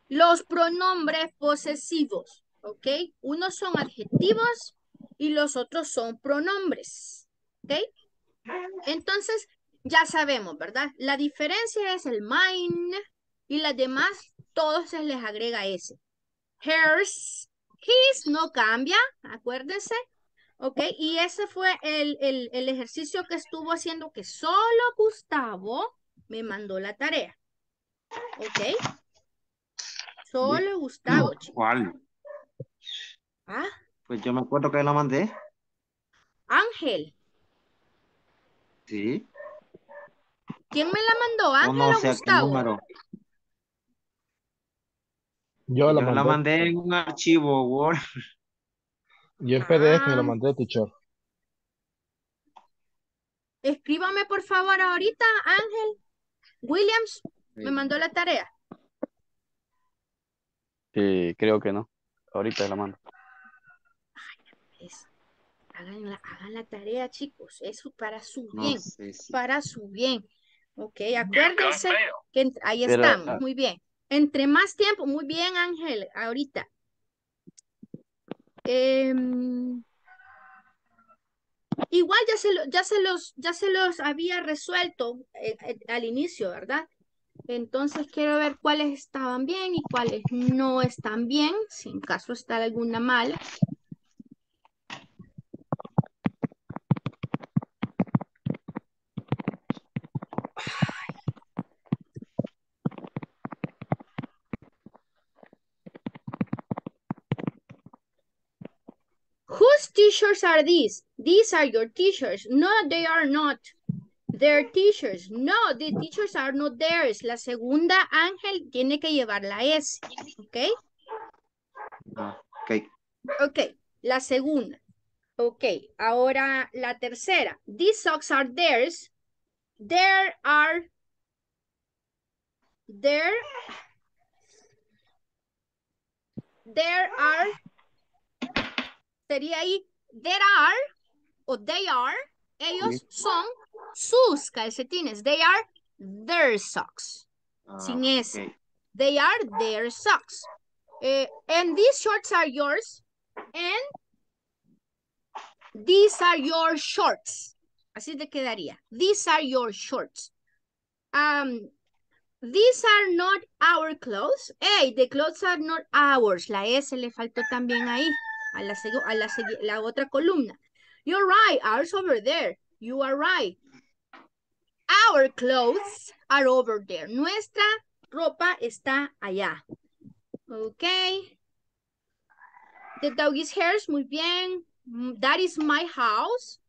los pronombres posesivos, ¿ok? Unos son adjetivos y los otros son pronombres, ¿ok? Entonces, ya sabemos, ¿verdad? La diferencia es el mine y las demás, todos se les agrega ese. Hers, his no cambia, acuérdense. Ok, y ese fue el ejercicio que estuvo haciendo, que solo Gustavo me mandó la tarea. Ok. Solo Gustavo. ¿Cuál? ¿Ah? Pues yo me acuerdo que la mandé. Ángel. Sí. ¿Quién me la mandó? ¿Ángel o Gustavo? Yo la mandé en un archivo Word. Yo el PDF me lo mandé, teacher. Escríbame por favor ahorita, Ángel. Williams, ¿me mandó la tarea? Creo que no. Ahorita la mando. Ay, es... Hagan la tarea, chicos. Eso para su bien. No, sí. Para su bien. Ok, acuérdense que ahí estamos. Muy bien. Entre más tiempo. Muy bien, Ángel. Ahorita. Igual ya se los había resuelto al inicio, ¿verdad? Entonces quiero ver cuáles estaban bien y cuáles no están bien. Si en caso está alguna mala. Whose t-shirts are these? These are your t-shirts. No, they are not. Their t-shirts. No, the t-shirts are not theirs. La segunda, Ángel, tiene que llevar la S. ¿Ok? Ok. Ok, la segunda. Ok, ahora la tercera. These socks are theirs. There are. Sería ahí, there are, o they are, ellos son, sus calcetines. They are their socks. Sin S. Okay. They are their socks. And these shorts are yours. And these are your shorts. Así te quedaría. These are your shorts. These are not our clothes. Hey, the clothes are not ours. La S le faltó también ahí. A la otra columna. You're right. Ours over there. You are right. Our clothes are over there. Nuestra ropa está allá. Ok. The dog is hers. Muy bien. That is my house.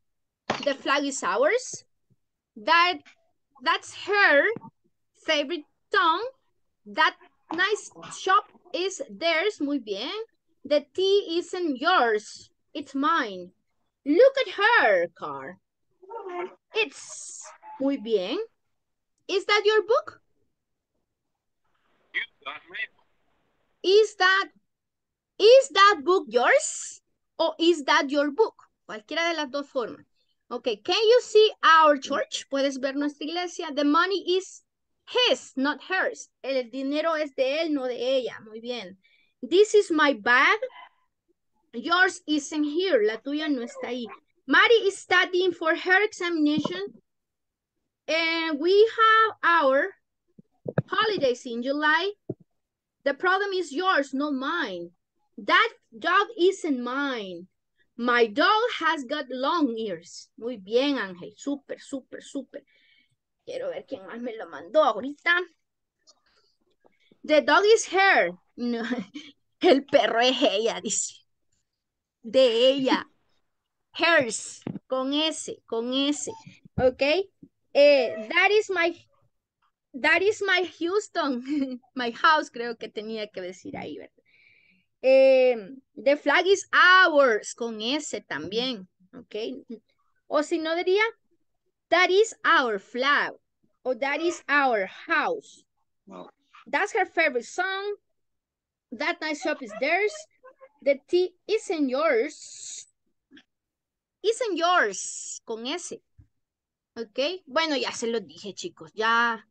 The flag is ours. That's her favorite song. That nice shop is theirs. Muy bien. The tea isn't yours. It's mine. Look at her car. It's... Muy bien. Is that your book? Is that book yours? O is that your book? Cualquiera de las dos formas. Okay, can you see our church? Puedes ver nuestra iglesia. The money is his, not hers. El dinero es de él, no de ella. Muy bien. This is my bag. Yours isn't here. La tuya no está ahí. Mary is studying for her examination. And we have our holidays in July. The problem is yours, not mine. That dog isn't mine. My dog has got long ears. Muy bien, Ángel. Súper, súper, súper. Quiero ver quién más me lo mandó ahorita. The dog is her. No, el perro es ella, dice. De ella. Hers. Con S, con S. Ok. That is my Houston, my house, creo que tenía que decir ahí, ¿verdad? The flag is ours, con S también, ¿ok? O si no diría, that is our flag, o that is our house. That's her favorite song. That nice shop is theirs. The tea isn't yours. Isn't yours, con S. Ok, bueno, ya se lo dije, chicos, ya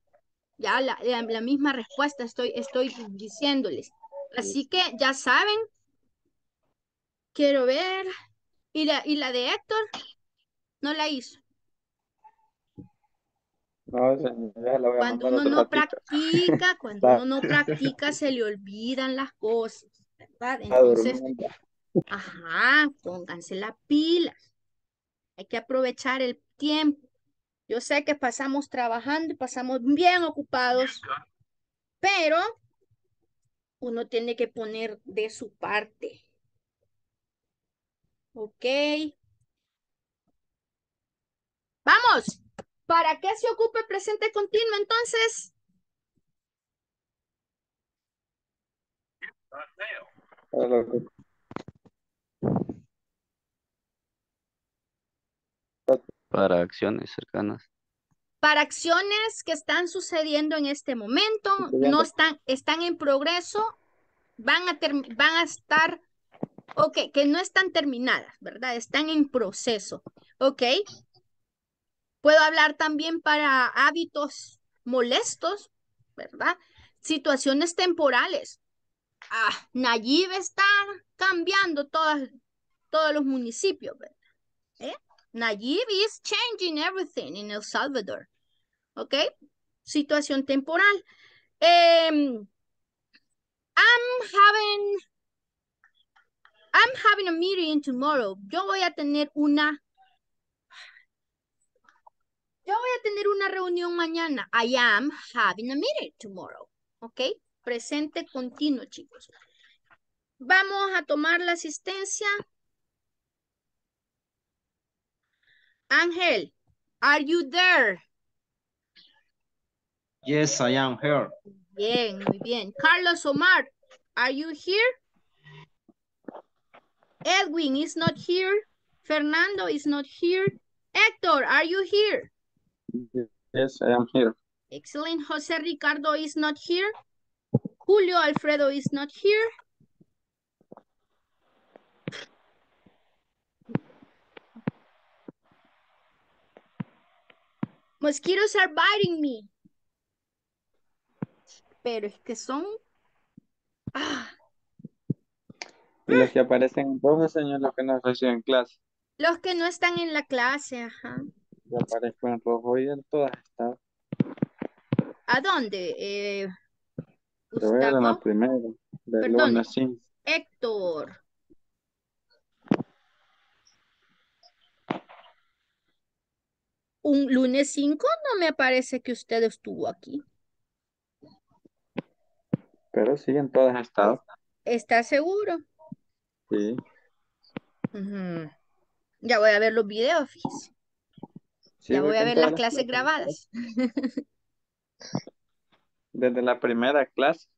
la misma respuesta estoy diciéndoles. Así que ya saben, quiero ver, ¿y la de Héctor? ¿No la hizo? No, ya la voy a cuando uno no practica, se le olvidan las cosas, ¿verdad? Entonces, ajá, pónganse las pilas, hay que aprovechar el tiempo. Yo sé que pasamos trabajando, pasamos bien ocupados, pero uno tiene que poner de su parte. Ok. Vamos. ¿Para qué se ocupa el presente continuo entonces? Para acciones cercanas. Para acciones que están sucediendo en este momento, no están en progreso, van a estar, ok, que no están terminadas, ¿verdad? Están en proceso, ok. Puedo hablar también para hábitos molestos, ¿verdad? Situaciones temporales. Ah, Nayib está cambiando todos los municipios, ¿verdad? Nayib is changing everything in El Salvador. ¿Ok? Situación temporal. I'm having a meeting tomorrow. Yo voy a tener una reunión mañana. I am having a meeting tomorrow. ¿Ok? Presente continuo, chicos. Vamos a tomar la asistencia. Ángel, are you there? Yes, I am here. Bien, muy bien. Carlos Omar, are you here? Edwin is not here. Fernando is not here. Héctor, are you here? Yes, I am here. Excellent. José Ricardo is not here. Julio Alfredo is not here. Mosquitoes are biting me. Pero es que son... Ah. Los que aparecen en rojo, señor, los que no reciben clase. Los que no están en la clase, ajá. Yo aparezco en rojo y en todas están. ¿A dónde? Te voy a dar la primera. Perdón, Héctor. Un lunes 5 no me parece que usted estuvo aquí. Pero sí, en todas estados. ¿Está seguro? Sí. Uh-huh. Ya voy a ver los videos, fíjese. Sí, ya voy a ver las clases grabadas. Desde la primera clase.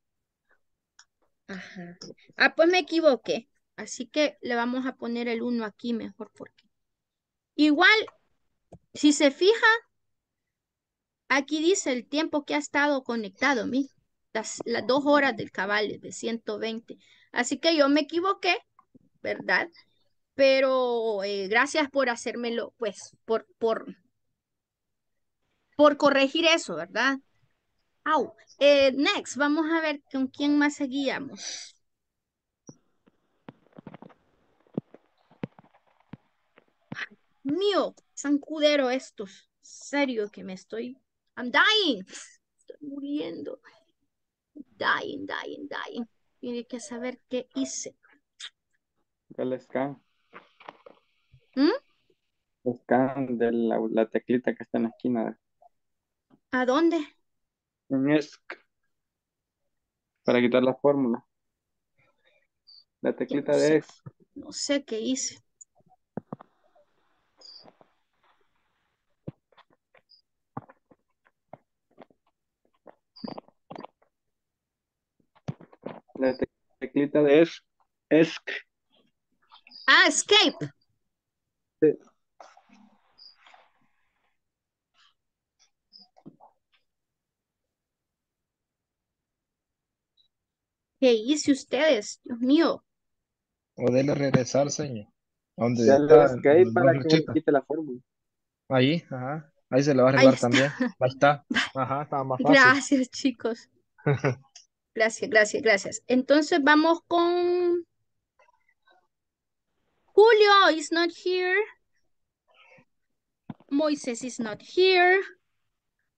Ajá. Ah, pues me equivoqué. Así que le vamos a poner el 1 aquí mejor porque... Igual, si se fija, aquí dice el tiempo que ha estado conectado, mire. Las 2 horas del cabal de 120. Así que yo me equivoqué, ¿verdad? Pero gracias por hacérmelo, pues, por corregir eso, ¿verdad? Au. Next, vamos a ver con quién más seguíamos. Mío, zancudero estos. Serio que me estoy... I'm dying. Estoy muriendo. Dying. Tiene que saber qué hice. El scan. El scan de la teclita que está en la esquina. ¿A dónde? En SC. Para quitar la fórmula. La teclita no de SC. No sé qué hice. La teclita de ESC. Ah, escape. Sí. ¿Qué hice ustedes? Dios mío. O dele regresar, señor. ¿Dónde está? El escape para que quite la fórmula. Ahí, ajá. Ahí se lo va a arreglar también. Ahí está. Ajá, estaba más fácil. Gracias, chicos. Gracias. Entonces vamos con Julio is not here. Moisés is not here.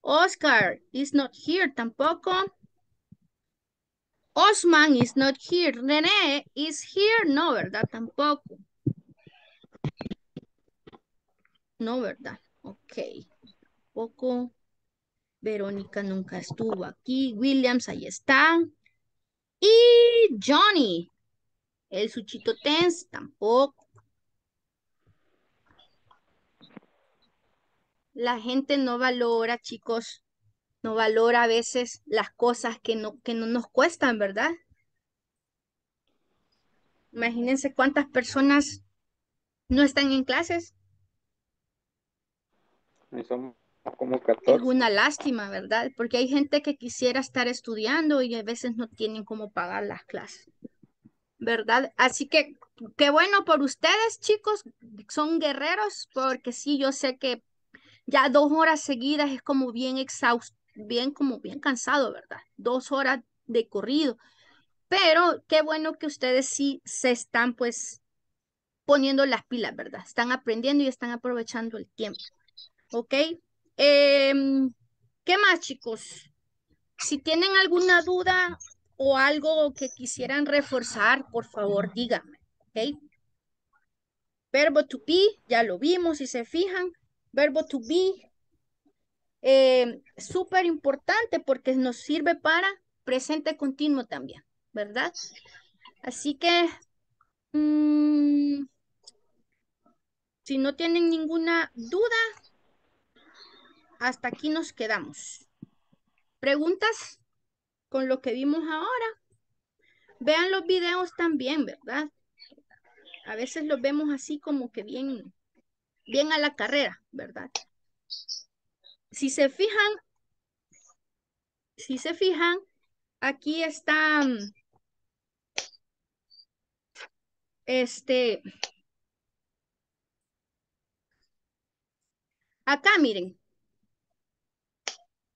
Oscar is not here tampoco. Osman is not here. René is here. No, ¿verdad? Tampoco. No, ¿verdad? Ok. Tampoco. Verónica nunca estuvo aquí. Williams, ahí está. Y Johnny. El suchitotense tampoco. La gente no valora, chicos. No valora a veces las cosas que no nos cuestan, ¿verdad? Imagínense cuántas personas no están en clases. Eso. Como 14. Es una lástima, ¿verdad? Porque hay gente que quisiera estar estudiando y a veces no tienen cómo pagar las clases, ¿verdad? Así que, qué bueno por ustedes, chicos, son guerreros, porque sí, yo sé que ya 2 horas seguidas es como bien exhausto, bien cansado, ¿verdad? 2 horas de corrido, pero qué bueno que ustedes sí se están, pues, poniendo las pilas, ¿verdad? Están aprendiendo y están aprovechando el tiempo, ¿ok? ¿Qué más, chicos? Si tienen alguna duda o algo que quisieran reforzar, por favor, díganme, ¿ok? Verbo to be, ya lo vimos, si se fijan. Verbo to be, súper importante porque nos sirve para presente continuo también, ¿verdad? Así que, si no tienen ninguna duda... Hasta aquí nos quedamos. ¿Preguntas con lo que vimos ahora? Vean los videos también, ¿verdad? A veces los vemos así como que bien a la carrera, ¿verdad? Si se fijan, aquí está acá miren.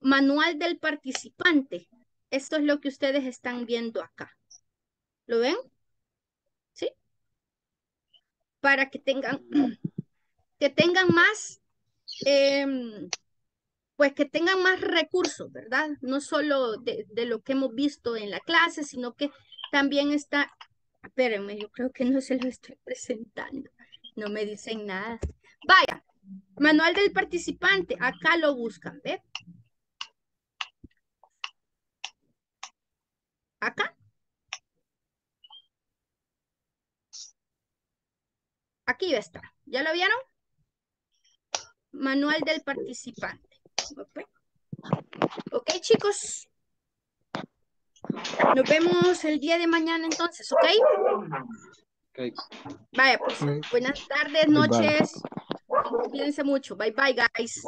Manual del participante. Esto es lo que ustedes están viendo acá. ¿Lo ven? ¿Sí? Para que tengan más, pues que tengan más recursos, ¿verdad? No solo de lo que hemos visto en la clase, sino que también está... Espérenme, yo creo que no se lo estoy presentando. No me dicen nada. Vaya, manual del participante. Acá lo buscan, ¿ves? Acá. Aquí está. ¿Ya lo vieron? Manual del participante. Okay. Ok, chicos. Nos vemos el día de mañana entonces, ¿ok? Okay. Vaya, pues, buenas tardes, noches. Cuídense mucho. Bye, bye, guys.